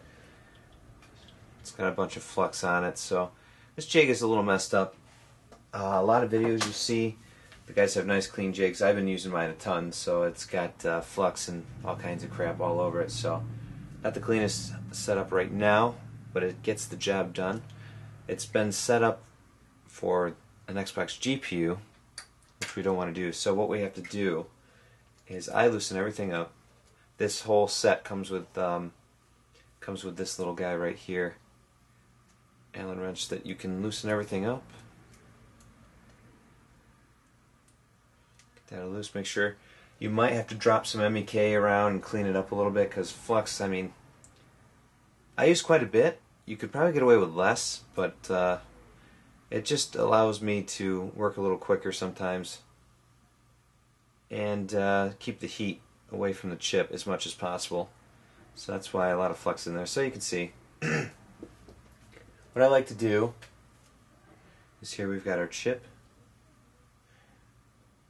it's got a bunch of flux on it, so this jig is a little messed up. A lot of videos you see, the guys have nice clean jigs. I've been using mine a ton, so it's got flux and all kinds of crap all over it, so not the cleanest setup right now, but it gets the job done. It's been set up for an Xbox GPU, which we don't want to do. So what we have to do is I loosen everything up. This whole set comes with this little guy right here, Allen wrench, that you can loosen everything up. Get that loose. Make sure you might have to drop some MEK around and clean it up a little bit, because flux, I mean, I use quite a bit. You could probably get away with less, but it just allows me to work a little quicker sometimes, and keep the heat away from the chip as much as possible. So that's why a lot of flux in there. So you can see what I like to do is, here we've got our chip.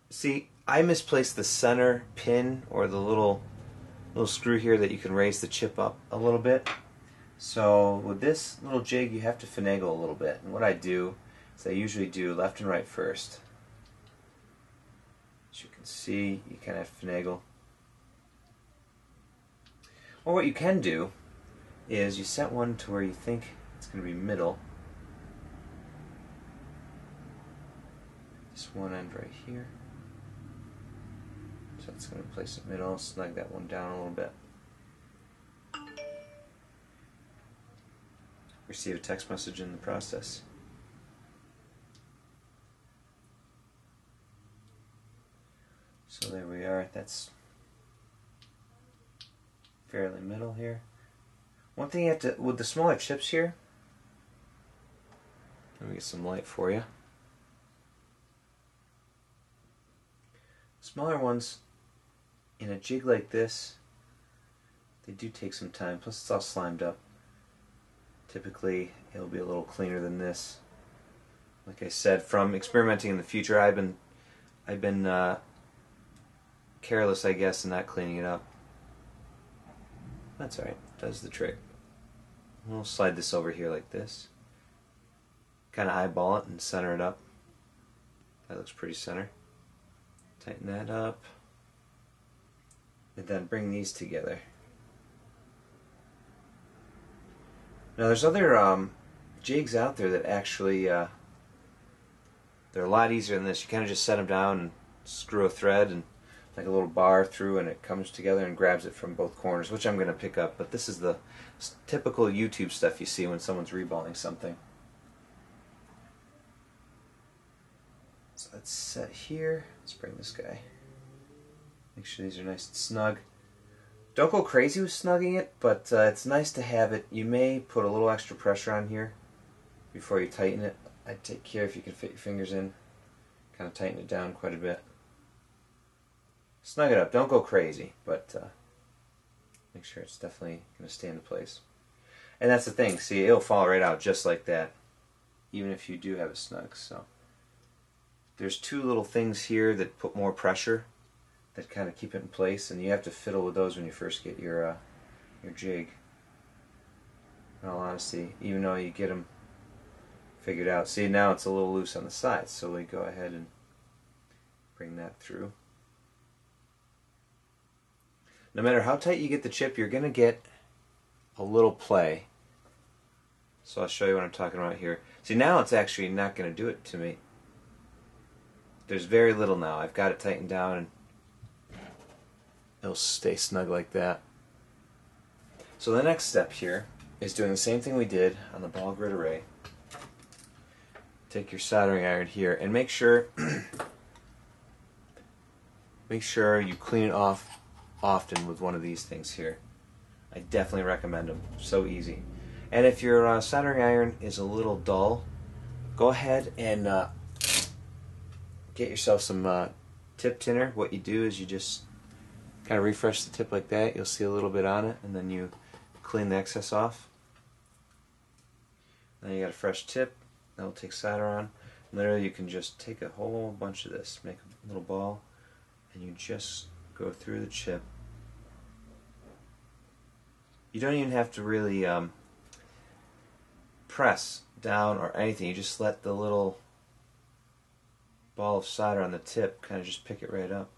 See, I misplaced the center pin, or the little screw here that you can raise the chip up a little bit. So with this little jig you have to finagle a little bit, and what I do is I usually do left and right first. As you can see, you kind of have to finagle. Or what you can do is you set one to where you think it's going to be middle. This one end right here. So it's going to place it middle, snug that one down a little bit. Receive a text message in the process. So there we are. That's fairly middle here. One thing you have to, with the smaller chips here, let me get some light for you. Smaller ones in a jig like this, they do take some time, plus it's all slimed up. Typically it'll be a little cleaner than this. Like I said, from experimenting in the future, I've been careless, I guess, in not cleaning it up. That's alright, does the trick. We'll slide this over here like this. Kind of eyeball it and center it up. That looks pretty center. Tighten that up. And then bring these together. Now there's other jigs out there that actually, they're a lot easier than this. You kind of just set them down and screw a thread and like a little bar through, and it comes together and grabs it from both corners, which I'm going to pick up. But this is the typical YouTube stuff you see when someone's reballing something. So let's set here. Let's bring this guy. Make sure these are nice and snug. Don't go crazy with snugging it, but it's nice to have it. You may put a little extra pressure on here before you tighten it. I'd take care if you can fit your fingers in. Kind of tighten it down quite a bit. Snug it up. Don't go crazy, but make sure it's definitely going to stay in place. And that's the thing. See, it'll fall right out just like that, even if you do have it snug. So there's two little things here that put more pressure, that kind of keep it in place, and you have to fiddle with those when you first get your jig. In all honesty, even though you get them figured out. See, now it's a little loose on the sides, so we go ahead and bring that through. No matter how tight you get the chip, you're going to get a little play. So I'll show you what I'm talking about here. See, now it's actually not going to do it to me. There's very little now. I've got it tightened down, and it'll stay snug like that. So the next step here is doing the same thing we did on the ball grid array. take your soldering iron here and make sure you clean it off often with one of these things here. I definitely recommend them. So easy. And if your soldering iron is a little dull, go ahead and get yourself some tip tinner. What you do is you just kind of refresh the tip like that. You'll see a little bit on it, and then you clean the excess off. Now you got a fresh tip. That'll take solder on. Literally, you can just take a whole bunch of this, make a little ball, and you just go through the chip. You don't even have to really press down or anything. You just let the little ball of solder on the tip kind of just pick it right up.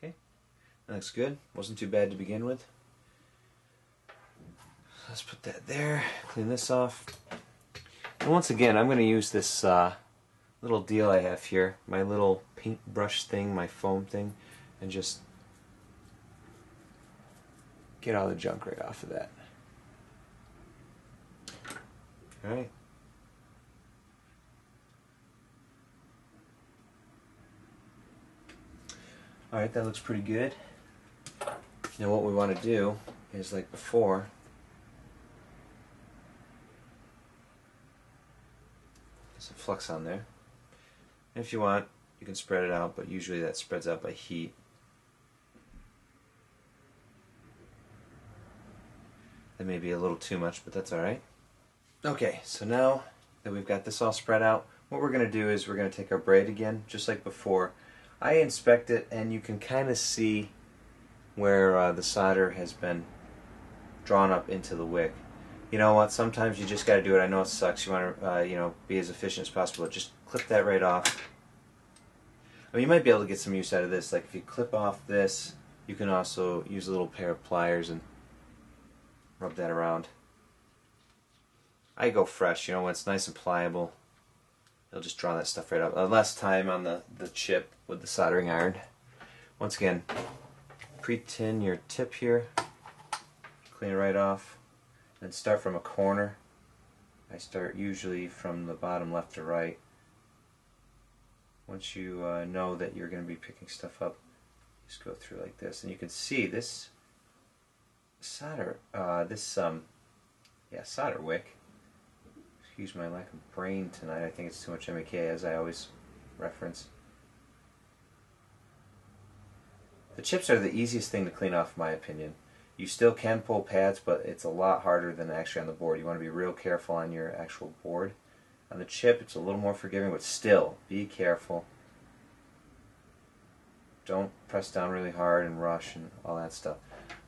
Okay, that looks good. Wasn't too bad to begin with. Let's put that there, clean this off. And once again, I'm going to use this little deal I have here, my little paintbrush thing, my foam thing, and just get all the junk right off of that. Alright. Alright, that looks pretty good. Now what we want to do is, like before, some flux on there. And if you want, you can spread it out, but usually that spreads out by heat. That may be a little too much, but that's alright. Okay, so now that we've got this all spread out, what we're going to do is we're going to take our braid again, just like before. I inspect it, and you can kind of see where the solder has been drawn up into the wick. You know what, sometimes you just got to do it. I know it sucks. You want to you know, be as efficient as possible. Just clip that right off. I mean, you might be able to get some use out of this. Like if you clip off this, you can also use a little pair of pliers and rub that around. I go fresh, you know, when it's nice and pliable, it'll just draw that stuff right up. Less time on the chip with the soldering iron. Once again, pre-tin your tip here, clean it right off. Then start from a corner. I start usually from the bottom left to right. Once you know that you're going to be picking stuff up, just go through like this, and you can see this solder, solder wick. Excuse my lack of brain tonight. I think it's too much MEK, as I always reference. The chips are the easiest thing to clean off, in my opinion. You still can pull pads, but it's a lot harder than actually on the board. You want to be real careful on your actual board. On the chip, it's a little more forgiving, but still, be careful. Don't press down really hard and rush and all that stuff.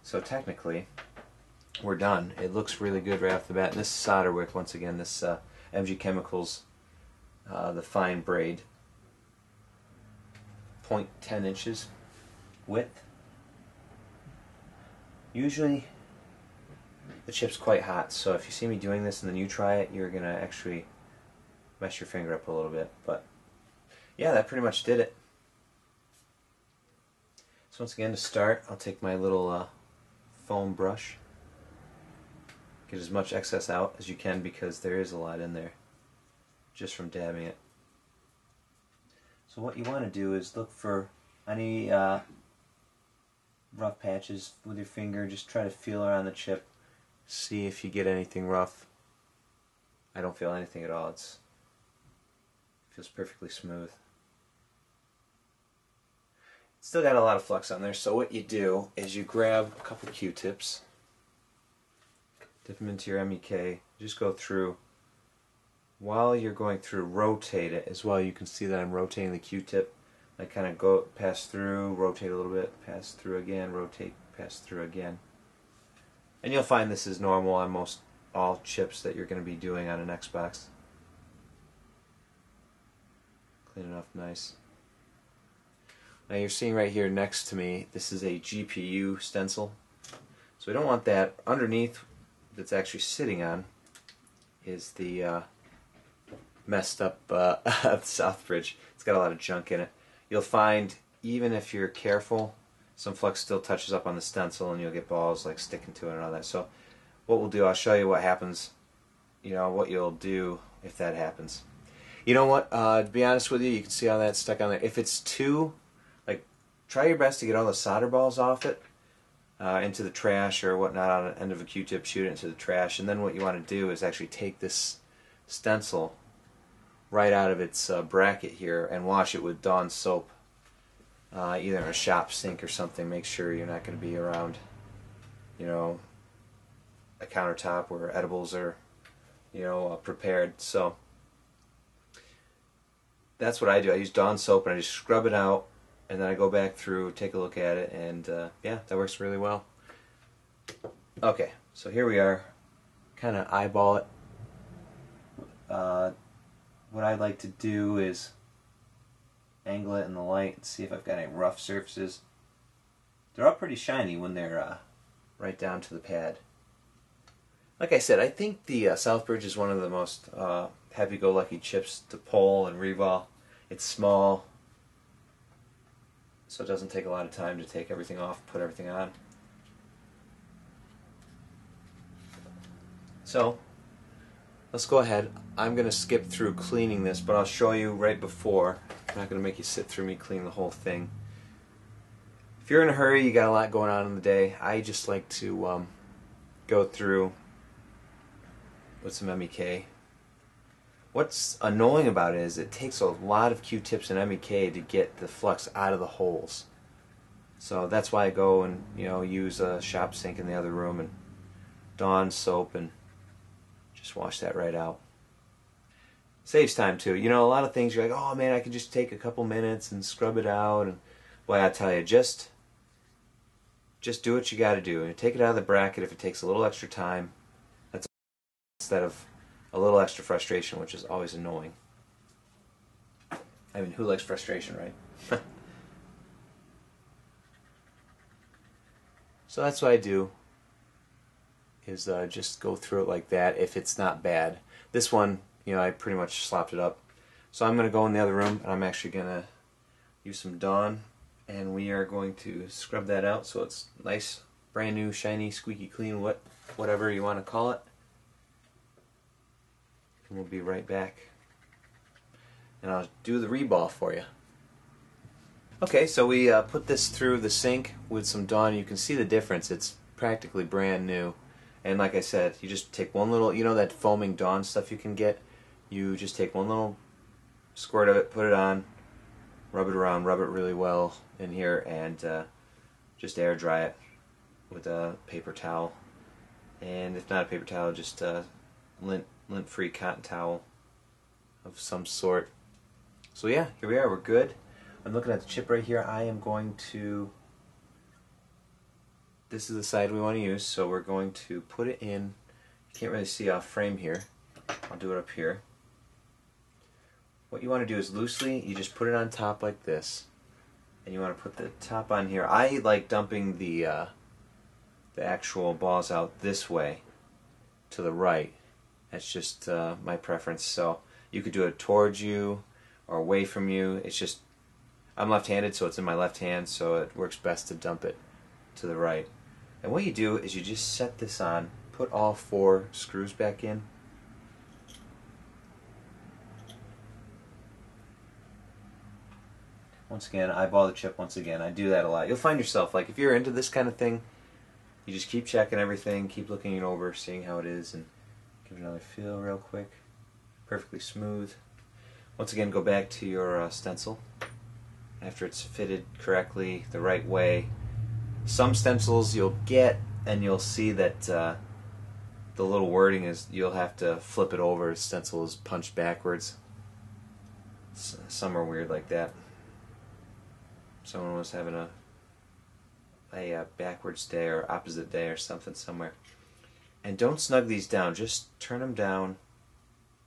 So technically, we're done. It looks really good right off the bat. And this solder wick, once again, this MG Chemicals, the fine braid, 0.10 inches width. Usually the chip's quite hot, so if you see me doing this and then you try it, you're going to actually mess your finger up a little bit. But yeah, that pretty much did it. So once again, to start, I'll take my little foam brush. Get as much excess out as you can, because there is a lot in there just from dabbing it. So what you want to do is look for any rough patches with your finger. Just try to feel around the chip, see if you get anything rough. I don't feel anything at all. It feels perfectly smooth. It's still got a lot of flux on there, so what you do is you grab a couple Q-tips, dip them into your MEK, just go through. While you're going through, rotate it as well. You can see that I'm rotating the Q-tip. I kind of go pass through, rotate a little bit, pass through again, rotate, pass through again. And you'll find this is normal on most all chips that you're going to be doing on an Xbox. Clean it off nice. Now you're seeing right here next to me, this is a GPU stencil. So we don't want that. Underneath, that's actually sitting on, is the messed up Southbridge. It's got a lot of junk in it. You'll find, even if you're careful, some flux still touches up on the stencil and you'll get balls like sticking to it and all that. So what we'll do, I'll show you what happens, you know, what you'll do if that happens. You know what, to be honest with you, you can see all that stuck on there. If it's too, like, try your best to get all the solder balls off it into the trash or whatnot. On the end of a Q-tip, shoot it into the trash. And then what you want to do is actually take this stencil right out of its bracket here and wash it with Dawn soap, either in a shop sink or something. Make sure you're not going to be around, you know, a countertop where edibles are, you know, prepared. So that's what I do. I use Dawn soap and I just scrub it out, and then I go back through, take a look at it, and yeah, that works really well. Okay, so here we are. Kind of eyeball it. What I like to do is angle it in the light and see if I've got any rough surfaces. They're all pretty shiny when they're right down to the pad. Like I said, I think the Southbridge is one of the most happy-go-lucky chips to pull and revol. It's small, so it doesn't take a lot of time to take everything off, put everything on. So let's go ahead. I'm going to skip through cleaning this, but I'll show you right before. I'm not going to make you sit through me clean the whole thing. If you're in a hurry, you got a lot going on in the day, I just like to go through with some MEK. What's annoying about it is it takes a lot of Q-tips and MEK to get the flux out of the holes. So that's why I go and, you know, use a shop sink in the other room and Dawn soap and just wash that right out. Saves time too. You know, a lot of things you're like, oh man, I can just take a couple minutes and scrub it out. And boy, I tell you, just do what you got to do. And take it out of the bracket if it takes a little extra time. That's instead of a little extra frustration, which is always annoying. I mean, who likes frustration, right? So that's what I do. Is just go through it like that if it's not bad. This one, you know, I pretty much slopped it up. So I'm going to go in the other room and I'm actually going to use some Dawn and we are going to scrub that out so it's nice, brand new, shiny, squeaky clean, whatever you want to call it. And we'll be right back. And I'll do the reball for you. Okay, so we put this through the sink with some Dawn. You can see the difference. It's practically brand new. And like I said, you just take one little, you know that foaming Dawn stuff you can get? You just take one little squirt of it, put it on, rub it around, rub it really well in here, and just air dry it with a paper towel. And if not a paper towel, just lint-free cotton towel of some sort. So yeah, here we are, we're good. I'm looking at the chip right here. I am going to, this is the side we want to use, so we're going to put it in. You can't really see off frame here. I'll do it up here. What you want to do is loosely, you just put it on top like this, and you want to put the top on here. I like dumping the actual balls out this way to the right. That's just my preference. So you could do it towards you or away from you. It's just, I'm left-handed, so it's in my left hand, so it works best to dump it to the right. And what you do is you just set this on, put all four screws back in, once again eyeball the chip. Once again, I do that a lot. You'll find yourself, like, if you're into this kind of thing, you just keep checking everything, keep looking it over, seeing how it is, and give it another feel real quick. Perfectly smooth. Once again, go back to your stencil after it's fitted correctly the right way. Some stencils you'll get and you'll see that the little wording is, you'll have to flip it over, stencil is punched backwards. Some are weird like that. Someone was having a backwards day or opposite day or something somewhere. And don't snug these down, just turn them down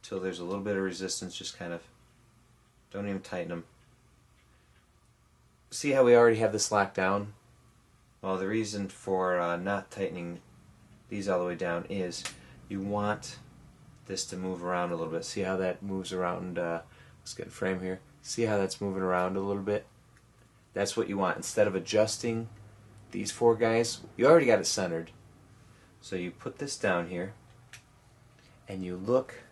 till there's a little bit of resistance, just kind of, don't even tighten them. See how we already have this locked down? Well, the reason for not tightening these all the way down is you want this to move around a little bit. See how that moves around. Let's get a frame here. See how that's moving around a little bit? That's what you want. Instead of adjusting these four guys, you already got it centered. So you put this down here and you look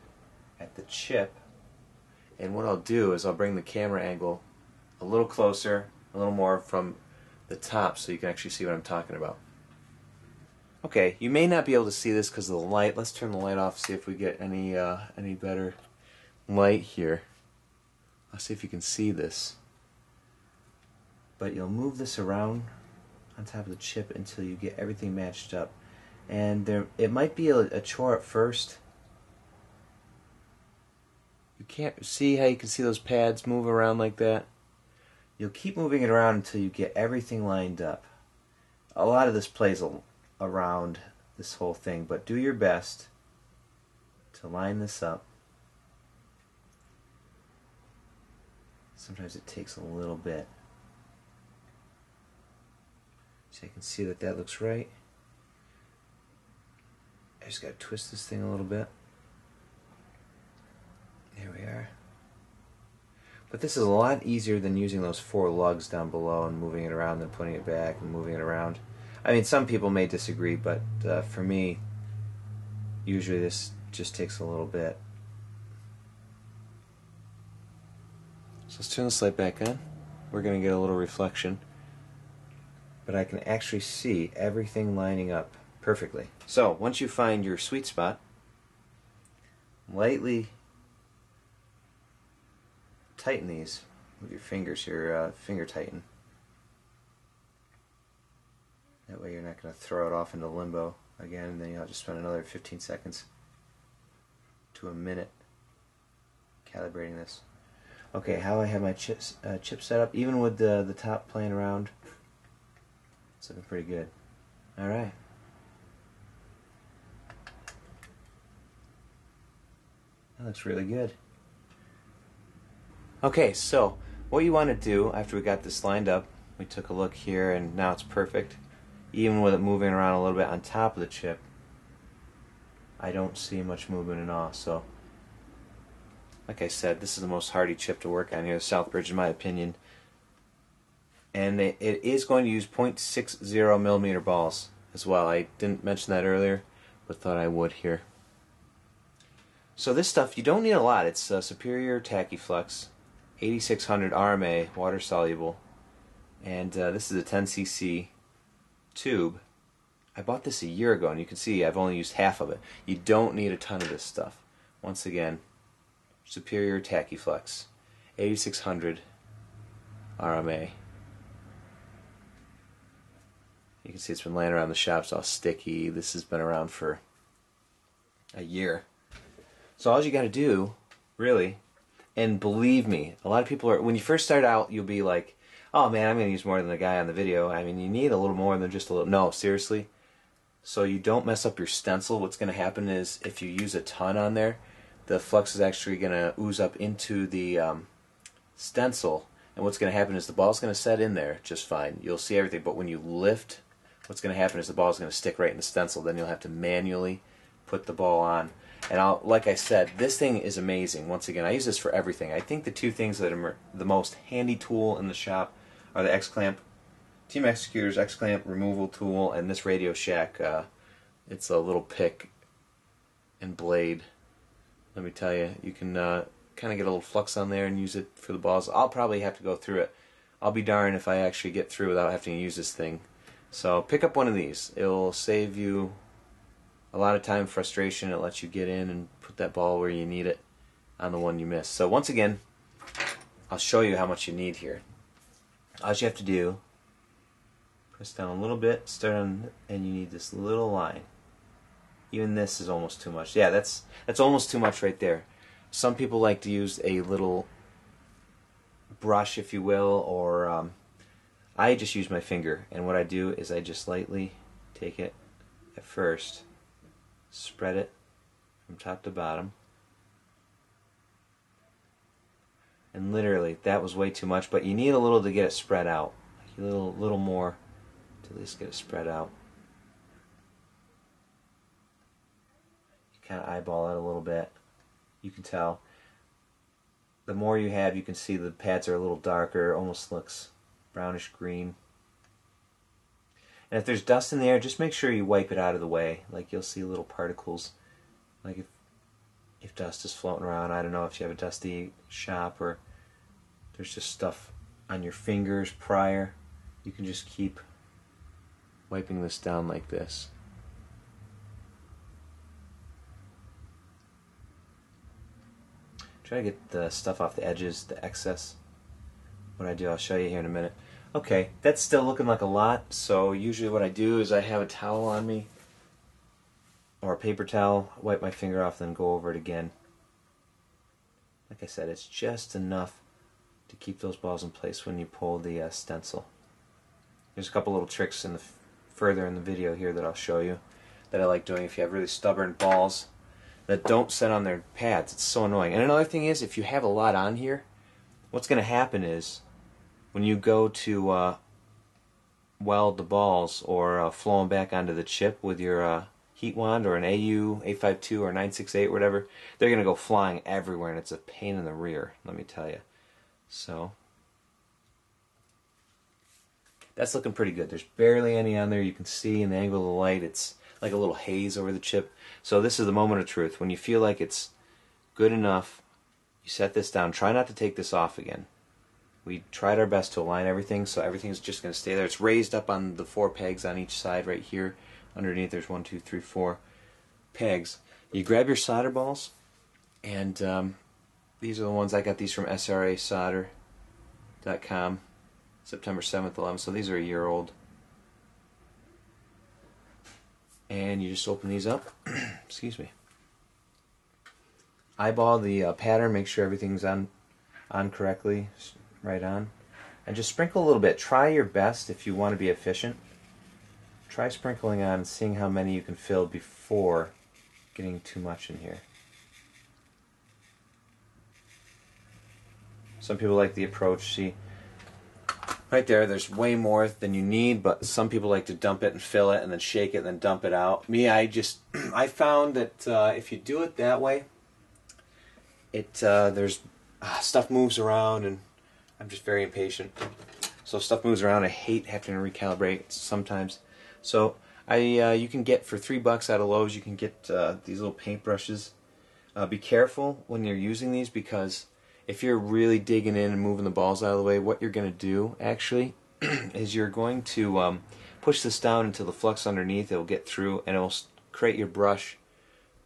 at the chip, and what I'll do is I'll bring the camera angle a little closer, a little more from the top, so you can actually see what I'm talking about. Okay, you may not be able to see this because of the light. Let's turn the light off, see if we get any better light here. I'll see if you can see this. But you'll move this around on top of the chip until you get everything matched up. And there, it might be a chore at first. You can't see how you can see those pads move around like that. You'll keep moving it around until you get everything lined up. A lot of this plays around this whole thing, but do your best to line this up. Sometimes it takes a little bit. So you can see that that looks right. I just gotta twist this thing a little bit. There we are. But this is a lot easier than using those four lugs down below and moving it around, then putting it back and moving it around. I mean, some people may disagree, but for me, usually this just takes a little bit. So let's turn this light back on. We're gonna get a little reflection, but I can actually see everything lining up perfectly. So once you find your sweet spot, lightly tighten these with your fingers, your finger tighten. That way you're not going to throw it off into limbo again, and then you'll have to spend another 15 seconds to a minute calibrating this. Okay, how I have my chip set up, even with the top playing around, it's looking pretty good. Alright. That looks really good. Okay, so what you want to do after we got this lined up, we took a look here and now it's perfect. Even with it moving around a little bit on top of the chip, I don't see much movement at all. So, like I said, this is the most hardy chip to work on here, Southbridge, in my opinion. And it is going to use 0.60mm balls as well. I didn't mention that earlier, but thought I would here. So this stuff, you don't need a lot. It's Superior Tacky Flux 8600 RMA, water soluble, and this is a 10cc tube. I bought this a year ago, and you can see I've only used half of it. You don't need a ton of this stuff. Once again, Superior Tacky Flux 8600 RMA. You can see it's been laying around the shops all sticky. This has been around for a year. So all you got to do, really, and believe me, a lot of people are, when you first start out, you'll be like, oh man, I'm going to use more than the guy on the video. I mean, you need a little more than just a little. No, seriously. So you don't mess up your stencil. What's going to happen is if you use a ton on there, the flux is actually going to ooze up into the stencil. And what's going to happen is the ball's going to set in there just fine. You'll see everything. But when you lift, what's going to happen is the ball's going to stick right in the stencil. Then you'll have to manually put the ball on. And like I said, this thing is amazing. Once again, I use this for everything. I think the two things that are the most handy tool in the shop are the X-Clamp, Team Xecuter's X-Clamp removal tool, and this Radio Shack. It's a little pick and blade. Let me tell you, you can kind of get a little flux on there and use it for the balls. I'll probably have to go through it. I'll be darned if I actually get through without having to use this thing. So pick up one of these. It'll save you a lot of time, frustration. It lets you get in and put that ball where you need it on the one you missed. So once again, I'll show you how much you need here. All you have to do, press down a little bit, start on, and you need this little line. Even this is almost too much. Yeah, that's almost too much right there. Some people like to use a little brush, if you will, or I just use my finger. And what I do is I just lightly take it at first, spread it from top to bottom, and literally that was way too much, but you need a little to get it spread out, like a little more to at least get it spread out. You kind of eyeball it a little bit. You can tell. The more you have, you can see the pads are a little darker, almost looks brownish green. And if there's dust in the air, just make sure you wipe it out of the way. Like, you'll see little particles. Like if dust is floating around, I don't know if you have a dusty shop or there's just stuff on your fingers prior, you can just keep wiping this down like this. Try to get the stuff off the edges, the excess. What I do, I'll show you here in a minute. Okay, that's still looking like a lot, so usually what I do is I have a towel on me or a paper towel, wipe my finger off, then go over it again. Like I said, it's just enough to keep those balls in place when you pull the stencil. There's a couple little tricks in the further in the video here that I'll show you that I like doing if you have really stubborn balls that don't sit on their pads. It's so annoying. And another thing is, if you have a lot on here, what's going to happen is when you go to weld the balls or flow them back onto the chip with your heat wand or an AU852 or 968 or whatever, they're going to go flying everywhere, and it's a pain in the rear, let me tell you. So that's looking pretty good. There's barely any on there. You can see in the angle of the light, it's like a little haze over the chip. So this is the moment of truth. When you feel like it's good enough, you set this down. Try not to take this off again. We tried our best to align everything, so everything's just going to stay there. It's raised up on the 4 pegs on each side right here. Underneath there's 1, 2, 3, 4 pegs. You grab your solder balls, and these are the ones, I got these from SRA solder.com, September 7th, 11th, so these are a year old. And you just open these up, excuse me. Eyeball the pattern, make sure everything's on correctly, right on. And just sprinkle a little bit. Try your best if you want to be efficient. Try sprinkling on and seeing how many you can fill before getting too much in here. Some people like the approach, see, right there, there's way more than you need, but some people like to dump it and fill it and then shake it and then dump it out. Me, I found that if you do it that way, it stuff moves around, and I'm just very impatient. So stuff moves around, I hate having to recalibrate sometimes. So you can get for $3 out of Lowe's, you can get these little paintbrushes. Be careful when you're using these, because if you're really digging in and moving the balls out of the way, what you're going to do actually is you're going to push this down until the flux underneath, it'll get through, and it'll create your brush.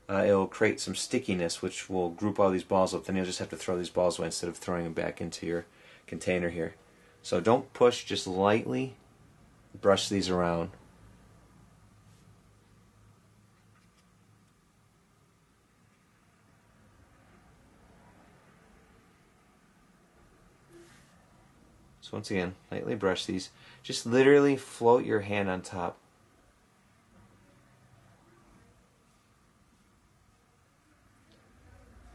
It'll create some stickiness, which will group all these balls up. Then you'll just have to throw these balls away instead of throwing them back into your container here. So don't push, just lightly brush these around. So once again, lightly brush these. Just literally float your hand on top.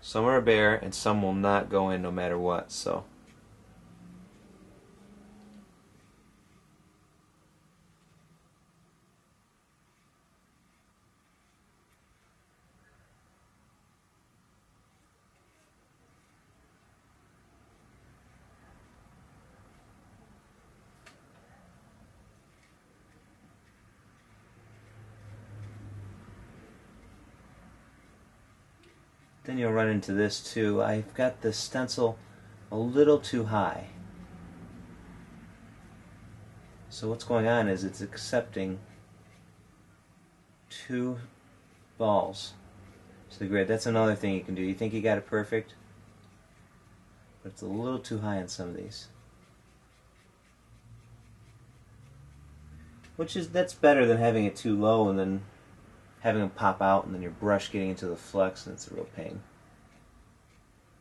Some are bare and some will not go in no matter what, so. Then you'll run into this too. I've got the stencil a little too high. So what's going on is it's accepting 2 balls to the grid. That's another thing you can do. You think you got it perfect, but it's a little too high on some of these. That's better than having it too low and then having them pop out and then your brush getting into the flux, and it's a real pain.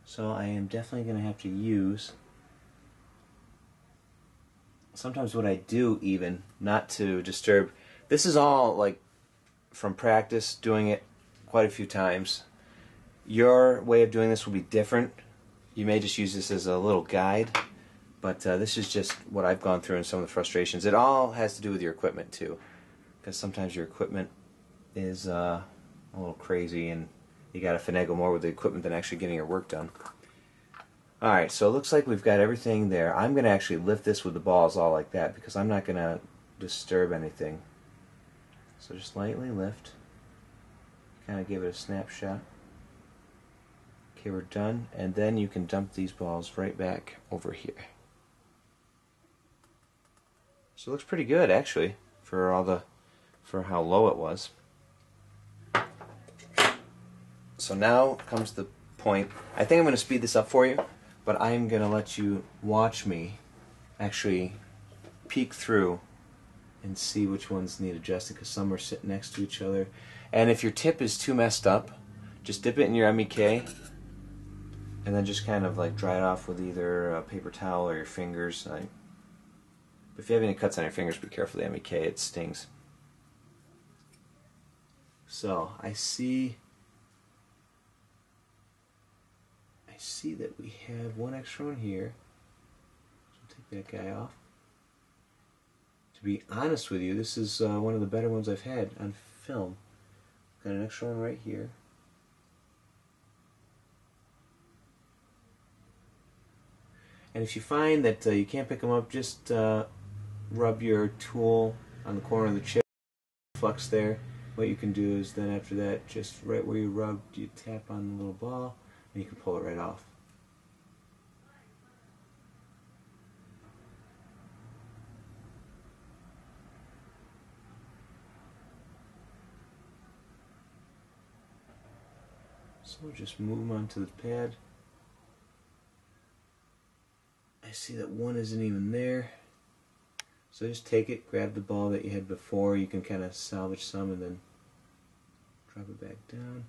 So I am definitely going to have to use, sometimes what I do even, not to disturb, this is all like from practice, doing it quite a few times. Your way of doing this will be different. You may just use this as a little guide, but this is just what I've gone through and some of the frustrations. It all has to do with your equipment too, because sometimes your equipment is a little crazy and you got to finagle more with the equipment than actually getting your work done. Alright, so it looks like we've got everything there. I'm going to actually lift this with the balls all like that because I'm not going to disturb anything. So just lightly lift. Kind of give it a snapshot. Okay, we're done. And then you can dump these balls right back over here. So it looks pretty good actually for all the for how low it was. So now comes the point. I think I'm going to speed this up for you, but I'm going to let you watch me actually peek through and see which ones need adjusted, because some are sitting next to each other. And if your tip is too messed up, just dip it in your MEK and then just kind of like dry it off with either a paper towel or your fingers. If you have any cuts on your fingers, be careful of the MEK, it stings. So I see that we have one extra one here, so I'll take that guy off. To be honest with you, this is one of the better ones I've had on film. Got an extra one right here. And if you find that you can't pick them up, just rub your tool on the corner of the chip, flux there. What you can do is then after that, just right where you rubbed, you tap on the little ball and you can pull it right off. So just move them onto the pad. I see that one isn't even there. So just take it, grab the ball that you had before. You can kind of salvage some and then drop it back down.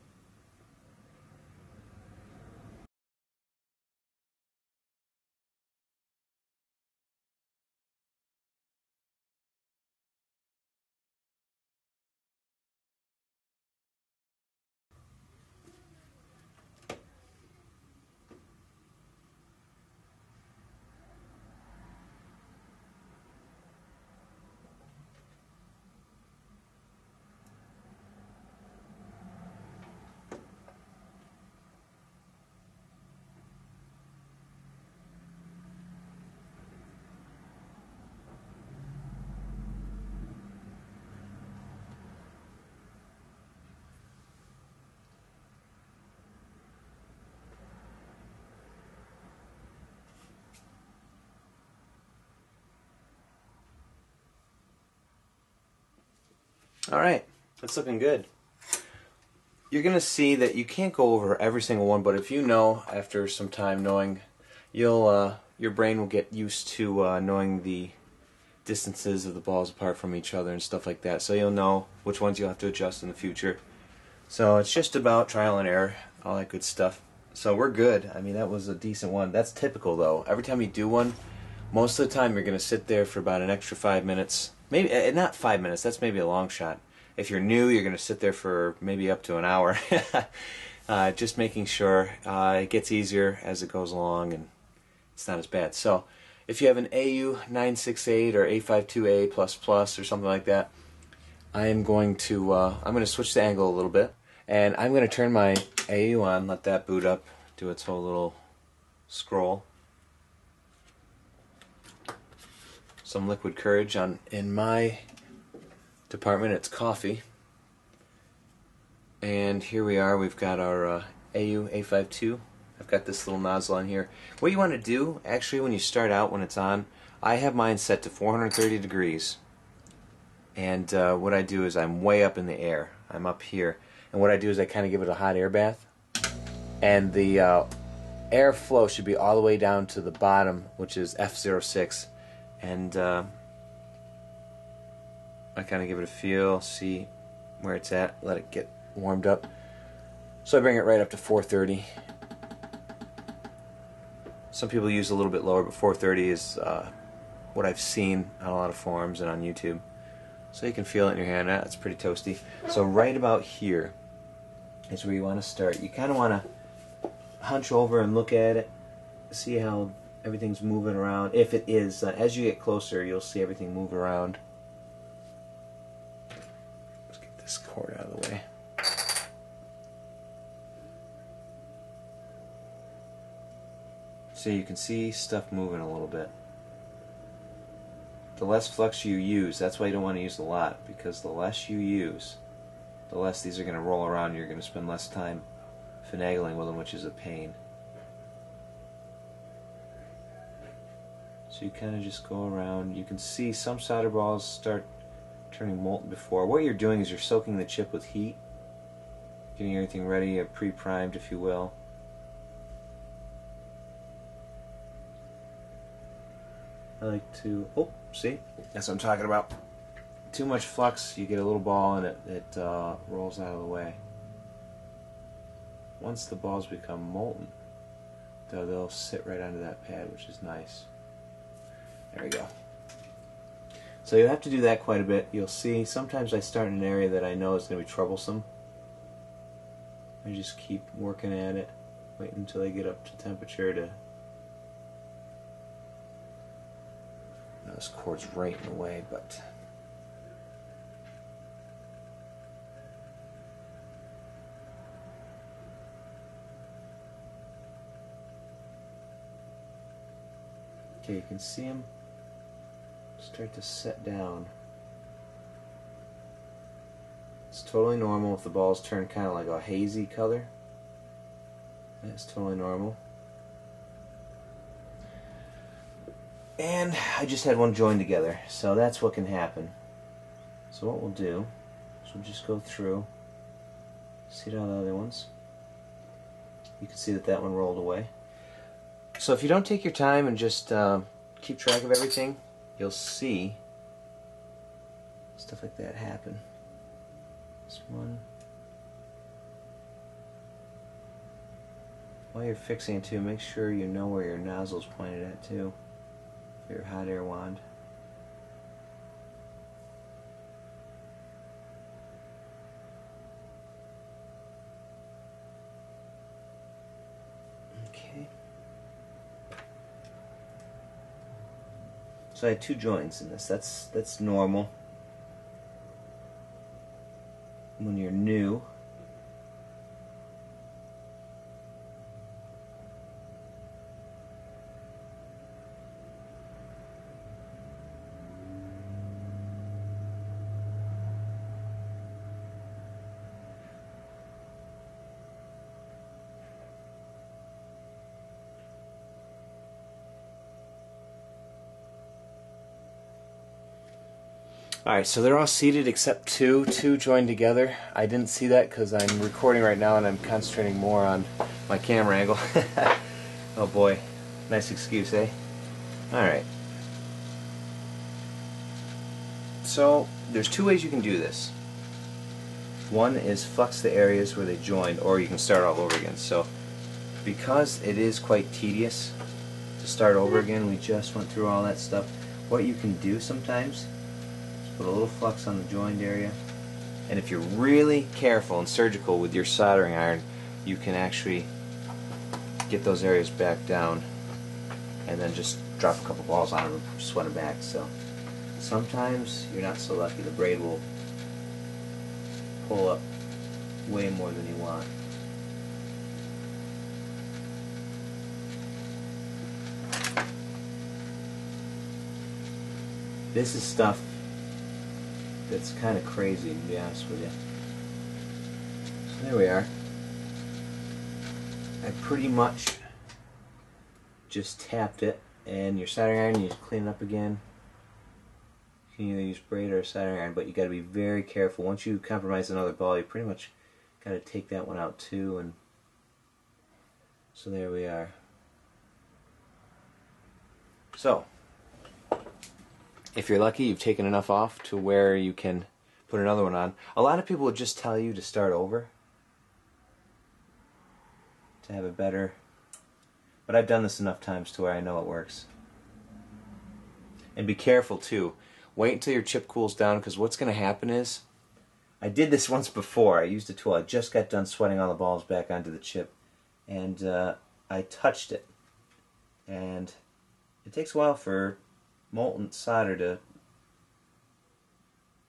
Alright, that's looking good. You're going to see that you can't go over every single one, but if you know, after some time knowing, you'll your brain will get used to knowing the distances of the balls apart from each other and stuff like that, so you'll know which ones you'll have to adjust in the future. So it's just about trial and error, all that good stuff. So we're good. I mean, that was a decent one. That's typical, though. Every time you do one, most of the time you're going to sit there for about an extra 5 minutes. Maybe not 5 minutes, that's maybe a long shot. If you're new, you're going to sit there for maybe up to an hour. Just making sure it gets easier as it goes along and it's not as bad. So if you have an AU968 or A52A++ or something like that, I'm going to switch the angle a little bit, and I'm going to turn my AU on, let that boot up, do its whole little scroll. Some liquid courage on, in my department, it's coffee. And here we are, we've got our AU852. I've got this little nozzle on here. What you want to do, actually, when you start out, when it's on, I have mine set to 430 degrees. And what I do is I'm way up in the air. I'm up here. And what I do is I kind of give it a hot air bath. And the airflow should be all the way down to the bottom, which is F06. And I kind of give it a feel, see where it's at, let it get warmed up. So I bring it right up to 430. Some people use a little bit lower, but 430 is what I've seen on a lot of forums and on YouTube. So you can feel it in your hand. That's pretty toasty. So right about here is where you want to start. You kind of want to hunch over and look at it, see how everything's moving around. If it is, as you get closer, you'll see everything move around. Let's get this cord out of the way. so you can see stuff moving a little bit. The less flux you use, that's why you don't want to use a lot, because the less you use, the less these are going to roll around. You're going to spend less time finagling with them, which is a pain. So you kind of just go around. You can see some solder balls start turning molten before. What you're doing is you're soaking the chip with heat, getting everything ready, pre-primed, if you will. I like to, see, that's what I'm talking about. Too much flux, you get a little ball and it rolls out of the way. Once the balls become molten, they'll sit right onto that pad, which is nice. There we go. So you have to do that quite a bit. You'll see, sometimes I start in an area that I know is going to be troublesome. I just keep working at it, waiting until they get up to temperature to... Now this cord's right in the way, but... Okay, you can see them start to set down. It's totally normal if the balls turn kind of like a hazy color. That's totally normal. And I just had one joined together, so that's what can happen. So what we'll do is we'll just go through, see all the other ones. You can see that that one rolled away. So if you don't take your time and just keep track of everything, you'll see stuff like that happen. This one. While you're fixing it too, make sure you know where your nozzle's pointed at too. Your hot air wand. Okay. So I had two joints in this. That's normal. When you're new, alright, so they're all seated except two joined together. I didn't see that because I'm recording right now and I'm concentrating more on my camera angle. Oh boy, nice excuse, eh? Alright. So, there's two ways you can do this. One is flux the areas where they joined, or you can start all over again. So, because it is quite tedious to start over again, we just went through all that stuff. What you can do sometimes, put a little flux on the joined area, and if you're really careful and surgical with your soldering iron, you can actually get those areas back down and then just drop a couple balls on them and sweat them back. So sometimes you're not so lucky, the braid will pull up way more than you want. This is stuff that's kind of crazy, to be honest with you. So there we are. I pretty much just tapped it, and your soldering iron, you just clean it up again. You can either use braid or a soldering iron, but you got to be very careful. Once you compromise another ball, you pretty much got to take that one out too. And so there we are. So, if you're lucky, you've taken enough off to where you can put another one on. A lot of people would just tell you to start over to have a better... But I've done this enough times to where I know it works. And be careful too. Wait until your chip cools down, because what's going to happen is... I did this once before. I used a tool. I just got done sweating all the balls back onto the chip. And I touched it. And it takes a while for molten solder to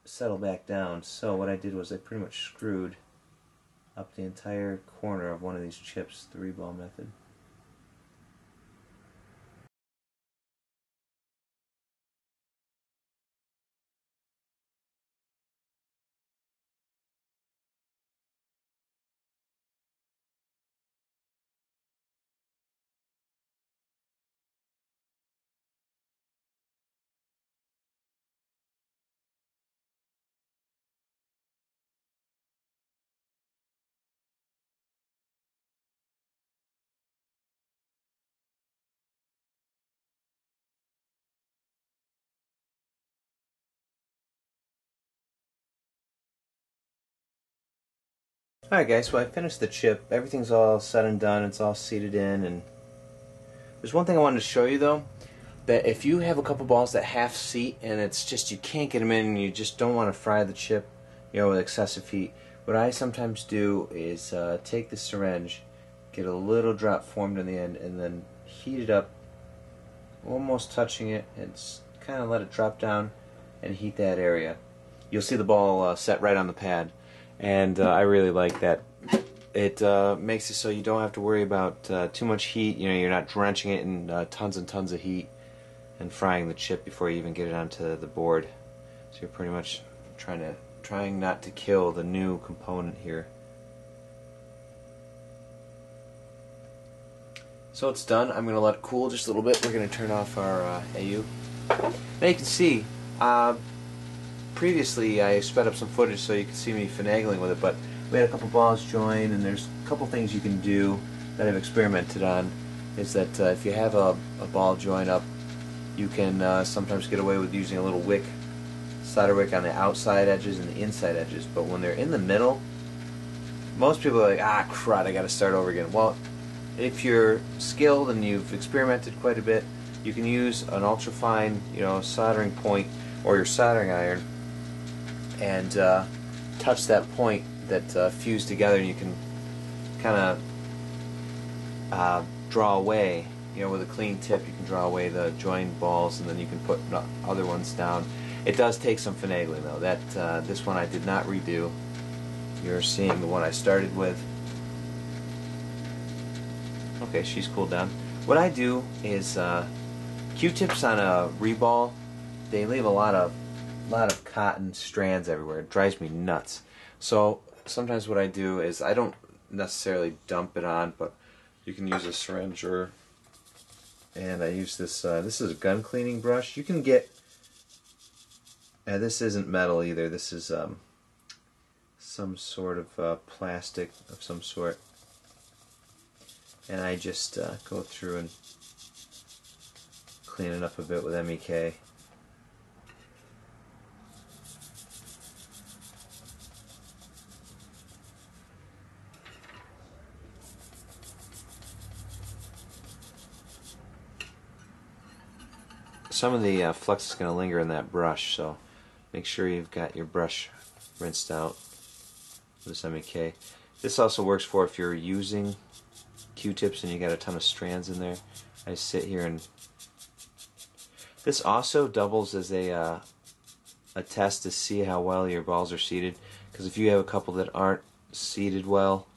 settle back down. So what I did was I pretty much screwed up the entire corner of one of these chips, the reball method. Alright guys, so I finished the chip. Everything's all said and done. It's all seated in. And there's one thing I wanted to show you though, that if you have a couple balls that half seat and it's just you can't get them in and you just don't want to fry the chip, you know, with excessive heat, what I sometimes do is take the syringe, get a little drop formed in the end, and then heat it up, almost touching it, and kind of let it drop down and heat that area. You'll see the ball set right on the pad. And I really like that. It makes it so you don't have to worry about too much heat. You know, you're not drenching it in tons and tons of heat and frying the chip before you even get it onto the board. So you're pretty much trying not to kill the new component here. So it's done. I'm going to let it cool just a little bit. We're going to turn off our AU. Now you can see. Previously, I sped up some footage so you can see me finagling with it, but we had a couple balls join, and there's a couple things you can do that I've experimented on. Is that if you have a ball join up, you can sometimes get away with using a little wick, solder wick on the outside edges and the inside edges, but when they're in the middle, most people are like, ah, crud, I gotta start over again. Well, if you're skilled and you've experimented quite a bit, you can use an ultra fine, you know, soldering point or your soldering iron, and touch that point that fused together, and you can kind of draw away, you know, with a clean tip you can draw away the joined balls, and then you can put other ones down. It does take some finagling though. That this one I did not redo. You're seeing the one I started with. Okay, she's cooled down. What I do is Q-tips on a reball, they leave a lot of cotton strands everywhere. It drives me nuts. So sometimes what I do is I don't necessarily dump it on, but you can use a syringe, or and I use this this is a gun cleaning brush. You can get this isn't metal either, this is some sort of plastic of some sort, and I just go through and clean it up a bit with MEK. Some of the flux is going to linger in that brush, so make sure you've got your brush rinsed out with this MEK. This also works for if you're using Q-tips and you got a ton of strands in there. I sit here and this also doubles as a test to see how well your balls are seated, because if you have a couple that aren't seated well,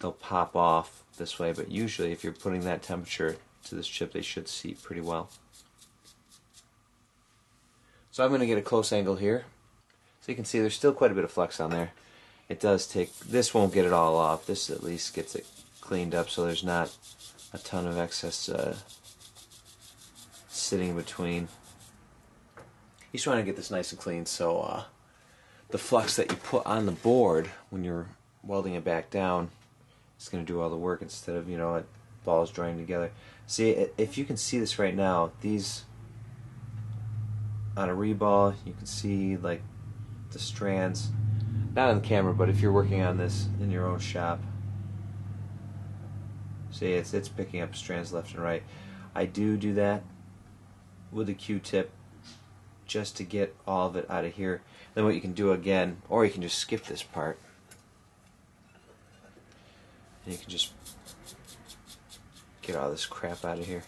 they'll pop off this way, but usually if you're putting that temperature to this chip, they should seat pretty well. So I'm going to get a close angle here, so you can see there's still quite a bit of flux on there. It does take, this won't get it all off, this at least gets it cleaned up so there's not a ton of excess sitting between. You just want to get this nice and clean so the flux that you put on the board when you're welding it back down is going to do all the work, instead of, you know, balls joining together. See, if you can see this right now, these on a reball, you can see like the strands, not on the camera, but if you're working on this in your own shop, see it's picking up strands left and right. I do that with a Q-tip just to get all of it out of here. Then what you can do again, or you can just skip this part, and you can just get all this crap out of here.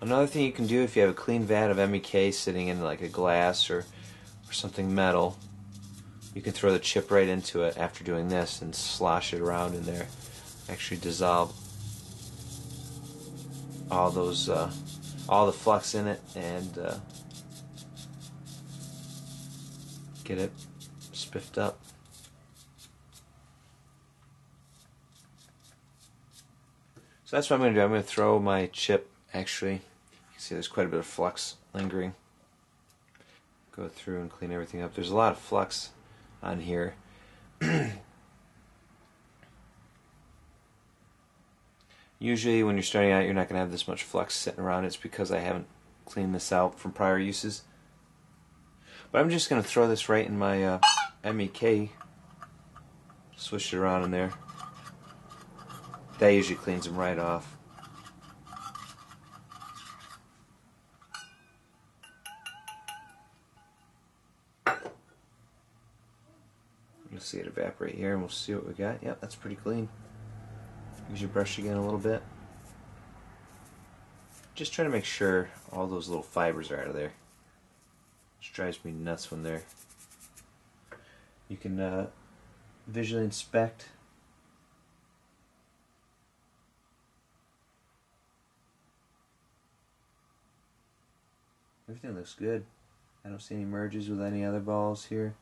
Another thing you can do, if you have a clean vat of MEK sitting in like a glass or something metal, you can throw the chip right into it after doing this and slosh it around in there. Actually dissolve all those, all the flux in it, and get it spiffed up. So that's what I'm going to do. I'm going to throw my chip. Actually, you can see there's quite a bit of flux lingering. Go through and clean everything up. There's a lot of flux on here. Usually when you're starting out, you're not going to have this much flux sitting around. It's because I haven't cleaned this out from prior uses. But I'm just going to throw this right in my MEK swish it around in there. That usually cleans them right off. You'll see it evaporate here, and we'll see what we got. Yep, that's pretty clean. Use your brush again a little bit. Just try to make sure all those little fibers are out of there. Just drives me nuts when they're... You can visually inspect. Everything looks good. I don't see any merges with any other balls here.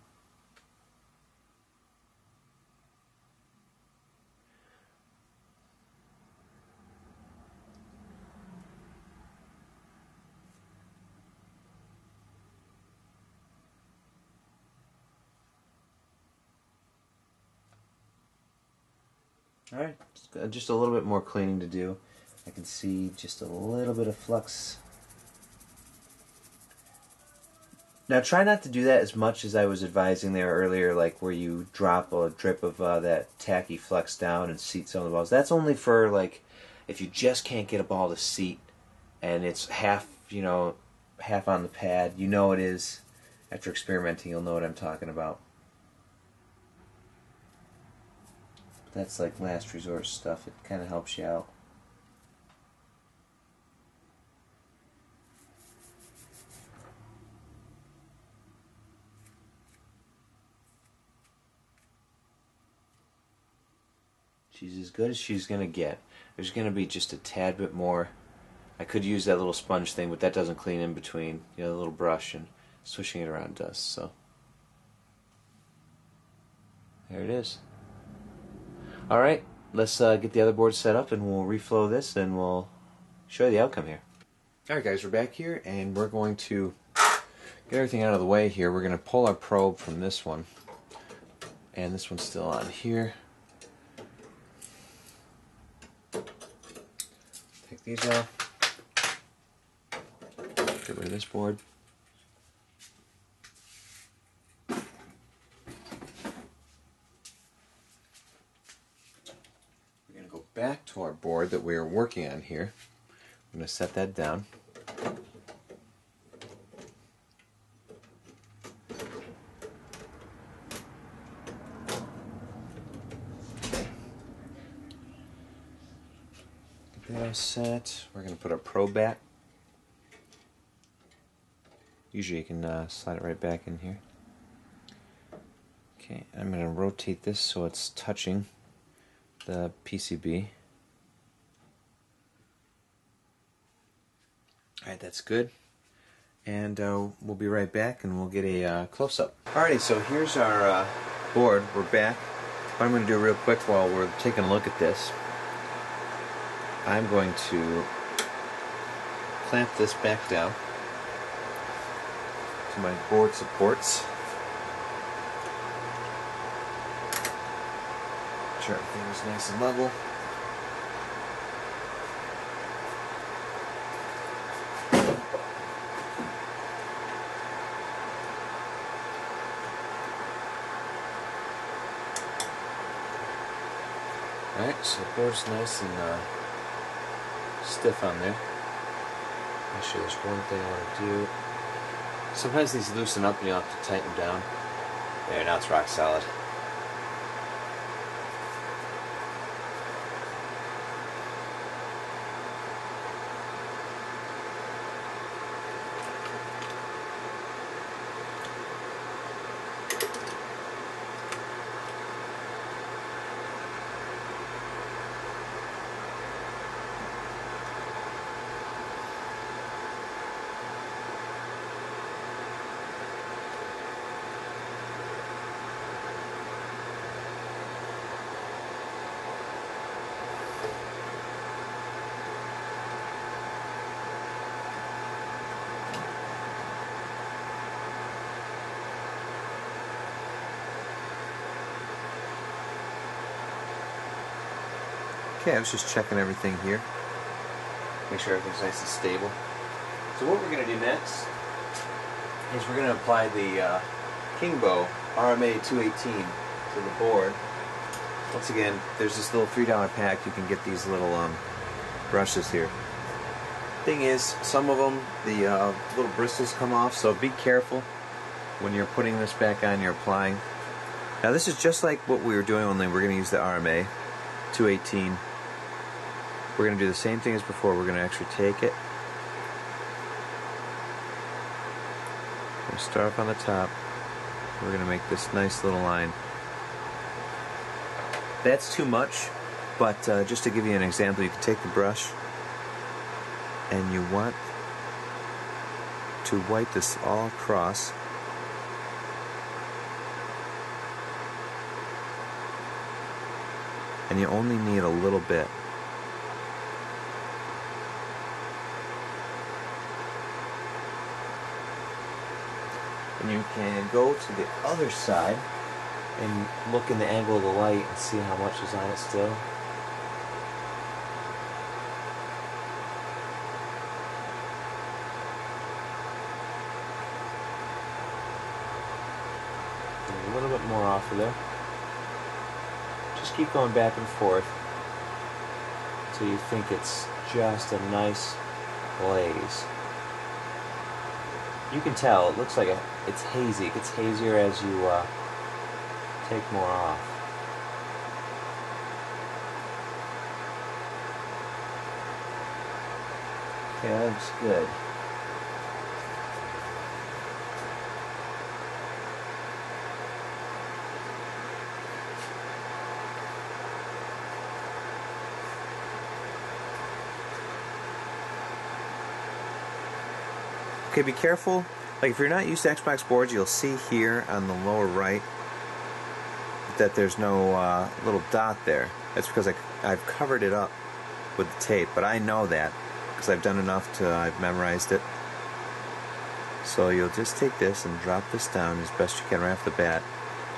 Alright, just a little bit more cleaning to do. I can see just a little bit of flux. Now try not to do that as much as I was advising there earlier, like where you drop a drip of that tacky flux down and seat some of the balls. That's only for like if you just can't get a ball to seat and it's half, you know, half on the pad. You know it is. After experimenting, you'll know what I'm talking about. That's like last resort stuff. It kind of helps you out. She's as good as she's going to get. There's going to be just a tad bit more. I could use that little sponge thing, but that doesn't clean in between. You know, the little brush and swishing it around does. So there it is. Alright, let's get the other board set up and we'll reflow this and we'll show you the outcome here. Alright guys, we're back here and we're going to get everything out of the way here. We're going to pull our probe from this one. And this one's still on here. Take these off. Get rid of this board. Back to our board that we are working on here. I'm going to set that down. Get that all set. We're going to put our probe back. Usually you can slide it right back in here. Okay, I'm going to rotate this so it's touching the PCB. Alright, that's good. And we'll be right back and we'll get a close-up. Alrighty, so here's our board. We're back. What I'm going to do real quick while we're taking a look at this, I'm going to clamp this back down to my board supports. Sure, everything was nice and level. Alright, so the board's nice and stiff on there. Actually, there's one thing I want to do. Sometimes these loosen up and you'll have to tighten them down. There, now it's rock solid. Okay, I was just checking everything here. Make sure everything's nice and stable. So what we're going to do next is we're going to apply the Kingbo RMA218 to the board. Once again, there's this little $3 pack. You can get these little brushes here. Thing is, some of them, the little bristles come off, so be careful when you're putting this back on, you're applying. Now this is just like what we were doing, only we're going to use the RMA218. We're going to do the same thing as before. We're going to actually take it. We're going to start up on the top. We're going to make this nice little line. That's too much, but just to give you an example, you can take the brush and you want to wipe this all across. And you only need a little bit. And you can go to the other side and look in the angle of the light and see how much is on it still. And a little bit more off of there. Just keep going back and forth until you think it's just a nice glaze. You can tell, it looks like it's hazy. It gets hazier as you take more off. Okay, that looks good. Okay, be careful. Like if you're not used to Xbox boards, you'll see here on the lower right that there's no little dot there. That's because I've covered it up with the tape, but I know that because I've done enough to I've memorized it. So you'll just take this and drop this down as best you can right off the bat.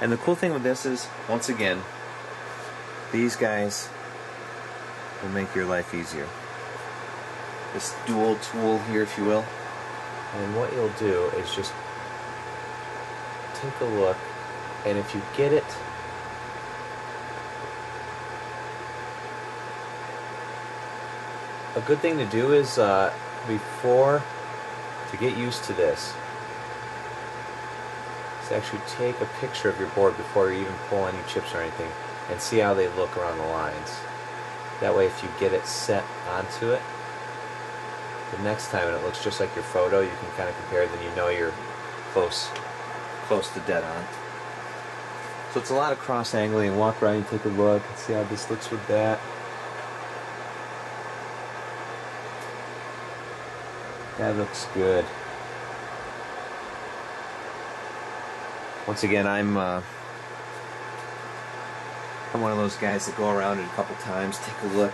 And the cool thing with this is, once again, these guys will make your life easier. This dual tool here, if you will. And what you'll do is just take a look, and if you get it, a good thing to do is to get used to this, is actually take a picture of your board before you even pull any chips or anything, and see how they look around the lines. That way, if you get it set onto it, the next time, and it looks just like your photo, you can kind of compare it, then you know you're close to dead on. So it's a lot of cross-angling. Walk around and take a look and see how this looks with that. That looks good. Once again, I'm one of those guys that go around it a couple times, take a look.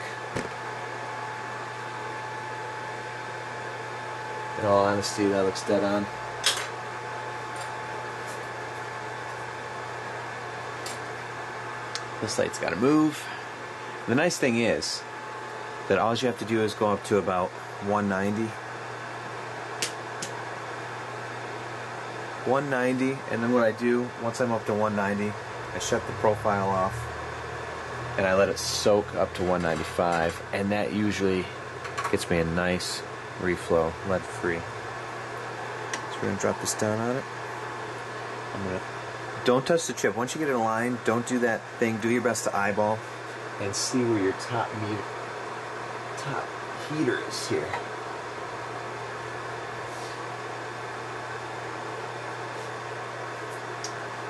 In all honesty, that looks dead on. This light's got to move. The nice thing is that all you have to do is go up to about 190. 190, and then what I do, once I'm up to 190, I shut the profile off and I let it soak up to 195, and that usually gets me a nice reflow, lead free. So we're going to drop this down on it. Don't touch the chip. Once you get in line, don't do that thing. Do your best to eyeball and see where your top heater is here.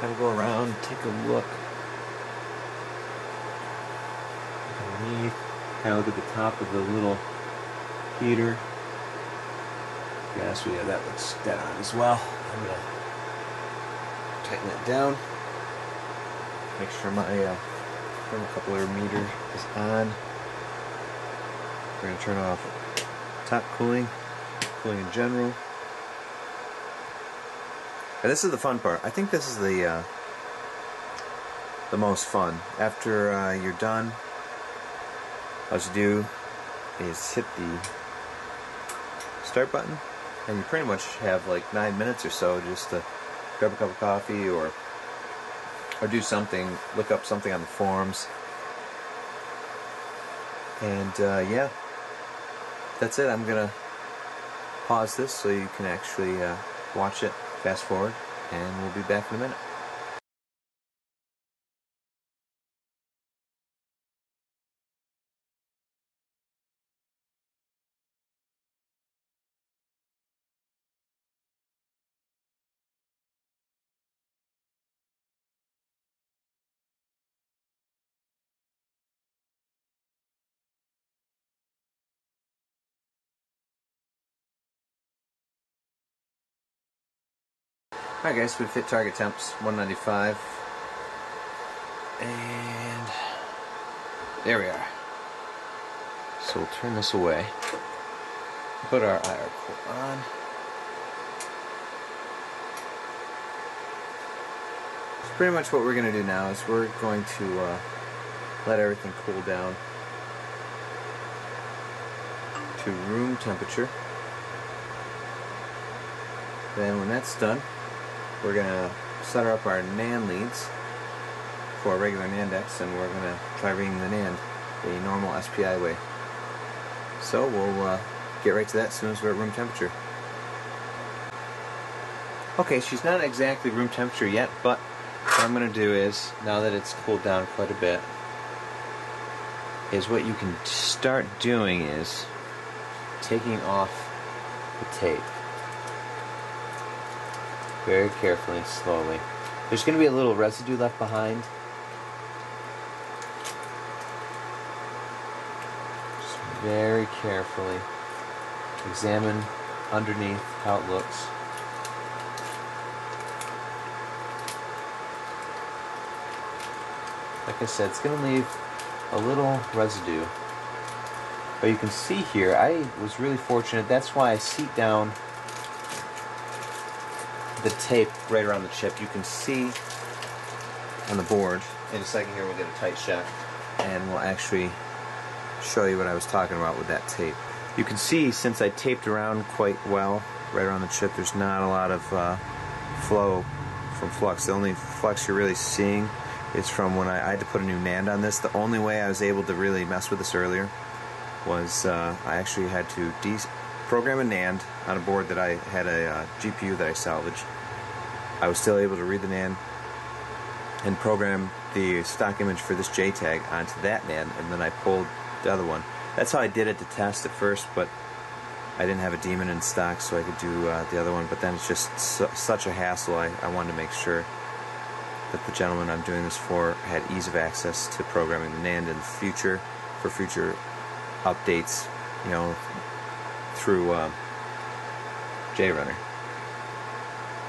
Gotta go around, take a look. Underneath, kind of look at the top of the little heater. Yes, yeah, that looks dead on as well. I'm going to tighten that down. Make sure my thermocoupler meter is on. We're going to turn off top cooling, cooling in general. And this is the fun part. I think this is the most fun. After you're done, all you do is hit the start button. And you pretty much have like 9 minutes or so just to grab a cup of coffee or or do something, look up something on the forums. And yeah, that's it. I'm gonna pause this so you can actually watch it, fast forward, and we'll be back in a minute. Alright guys, we've hit target temps, 195, and there we are. So we'll turn this away, put our IR coil on, so pretty much what we're going to do now is we're going to let everything cool down to room temperature. Then when that's done, we're going to set up our NAND leads for our regular NANDEX, and we're going to try reading the NAND the normal SPI way. So we'll get right to that as soon as we're at room temperature. Okay, she's not exactly room temperature yet, but what I'm going to do is, now that it's cooled down quite a bit, is what you can start doing is taking off the tape. Very carefully and slowly. There's going to be a little residue left behind. Just very carefully examine underneath how it looks. Like I said, it's going to leave a little residue. But you can see here, I was really fortunate. That's why I seat down the tape right around the chip. You can see on the board in a second here, we'll get a tight shot and we'll actually show you what I was talking about with that tape. You can see, since I taped around quite well right around the chip, there's not a lot of flow from flux. The only flux you're really seeing is from when I had to put a new NAND on this. The only way I was able to really mess with this earlier was I actually had to program a NAND on a board that I had a GPU that I salvaged. I was still able to read the NAND and program the stock image for this JTAG onto that NAND, and then I pulled the other one. That's how I did it to test at first, but I didn't have a daemon in stock, so I could do the other one. But then it's just such a hassle. I wanted to make sure that the gentleman I'm doing this for had ease of access to programming the NAND in the future for future updates, you know, through JRunner.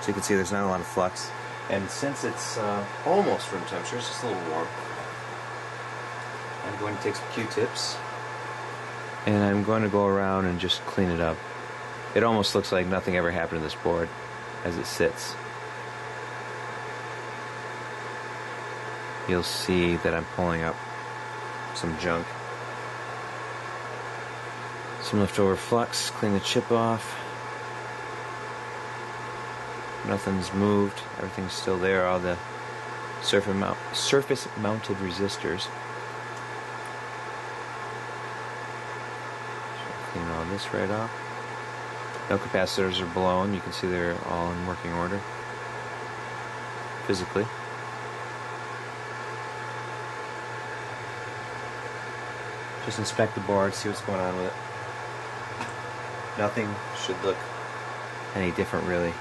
So you can see there's not a lot of flux, and since it's almost room temperature, it's just a little warm, I'm going to take some Q-tips and I'm going to go around and just clean it up. It almost looks like nothing ever happened to this board as it sits. You'll see that I'm pulling up some junk, some leftover flux, clean the chip off. Nothing's moved, everything's still there, all the surface mounted resistors. Clean all this right off. No capacitors are blown, you can see they're all in working order physically. Just inspect the board, see what's going on with it. Nothing should look any different, really.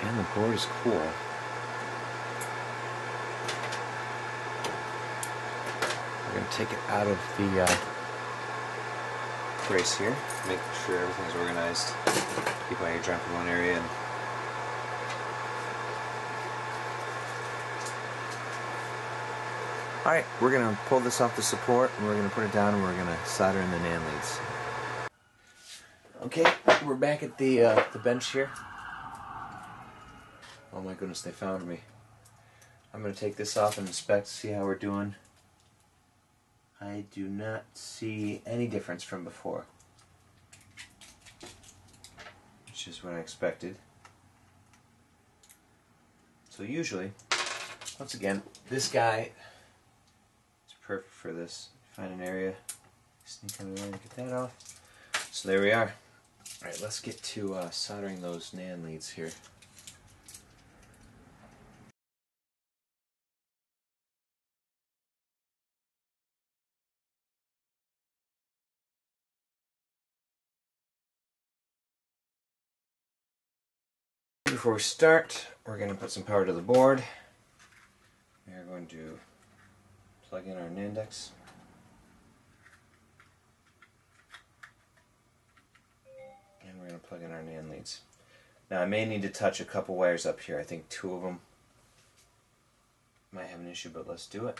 And the board is cool. We're going to take it out of the brace here, make sure everything's organized. Keep all your junk in one area. And alright, we're going to pull this off the support, and we're going to put it down, and we're going to solder in the NAND leads. Okay, we're back at the bench here. Oh my goodness, they found me. I'm going to take this off and inspect, see how we're doing. I do not see any difference from before, which is what I expected. So usually, once again, this guy is perfect for this. Find an area, sneak under there and get that off. So there we are. Alright, let's get to soldering those NAND leads here. Before we start, we're going to put some power to the board. We are going to plug in our NANDEX. And we're going to plug in our NAND leads. Now I may need to touch a couple wires up here. I think two of them might have an issue, but let's do it.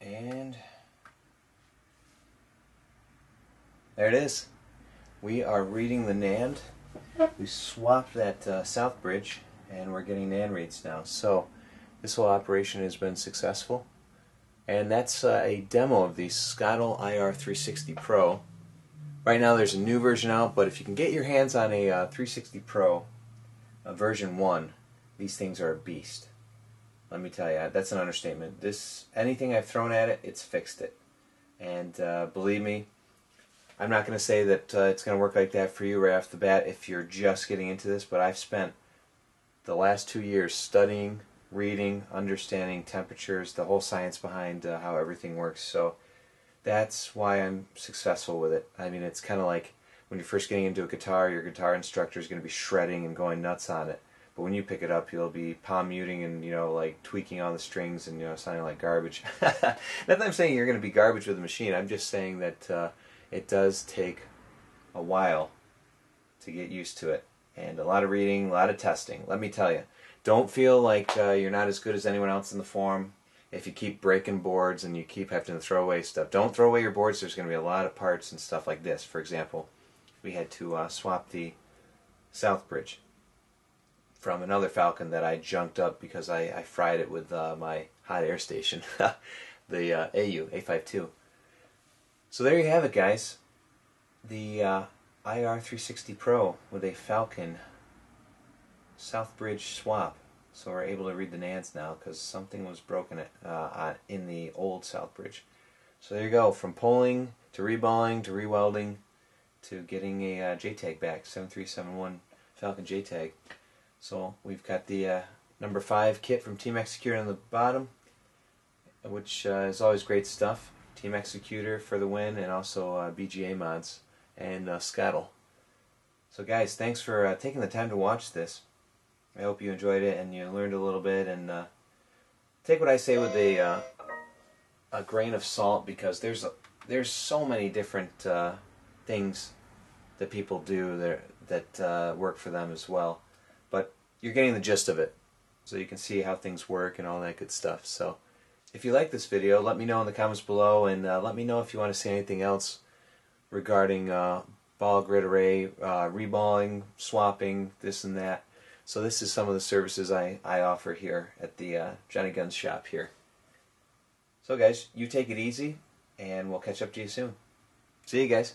And there it is. We are reading the NAND. We swapped that Southbridge, and we're getting NAND reads now. So this whole operation has been successful. And that's a demo of the Scotle IR360 Pro. Right now there's a new version out, but if you can get your hands on a 360 Pro version 1, these things are a beast. Let me tell you, that's an understatement. This, anything I've thrown at it, it's fixed it. And believe me, I'm not going to say that it's going to work like that for you right off the bat if you're just getting into this, but I've spent the last 2 years studying, reading, understanding temperatures, the whole science behind how everything works. So that's why I'm successful with it. I mean, it's kind of like when you're first getting into a guitar, your guitar instructor is going to be shredding and going nuts on it. But when you pick it up, you'll be palm muting and, you know, like tweaking on the strings and, you know, sounding like garbage. Not that I'm saying you're going to be garbage with the machine. I'm just saying that it does take a while to get used to it. And a lot of reading, a lot of testing. Let me tell you, don't feel like you're not as good as anyone else in the forum if you keep breaking boards and you keep having to throw away stuff. Don't throw away your boards. There's going to be a lot of parts and stuff like this. For example, we had to swap the Southbridge from another Falcon that I junked up because I fried it with my hot air station, the A52. So there you have it, guys. The IR360 Pro with a Falcon Southbridge swap. So we're able to read the NANDs now because something was broken in the old Southbridge. So there you go, from pulling to reballing to rewelding to getting a JTAG back, 7371 Falcon JTAG. So we've got the number 5 kit from Team Xecuter on the bottom, which is always great stuff. Team Xecuter for the win, and also BGA Mods and Scotle. So guys, thanks for taking the time to watch this. I hope you enjoyed it and you learned a little bit, and take what I say with a grain of salt, because there's so many different things that people do that work for them as well. But you're getting the gist of it, so you can see how things work and all that good stuff. So if you like this video, let me know in the comments below, and let me know if you want to see anything else regarding ball grid array, reballing, swapping, this and that. So this is some of the services I offer here at the Johnny Guns shop here. So guys, you take it easy, and we'll catch up to you soon. See you guys.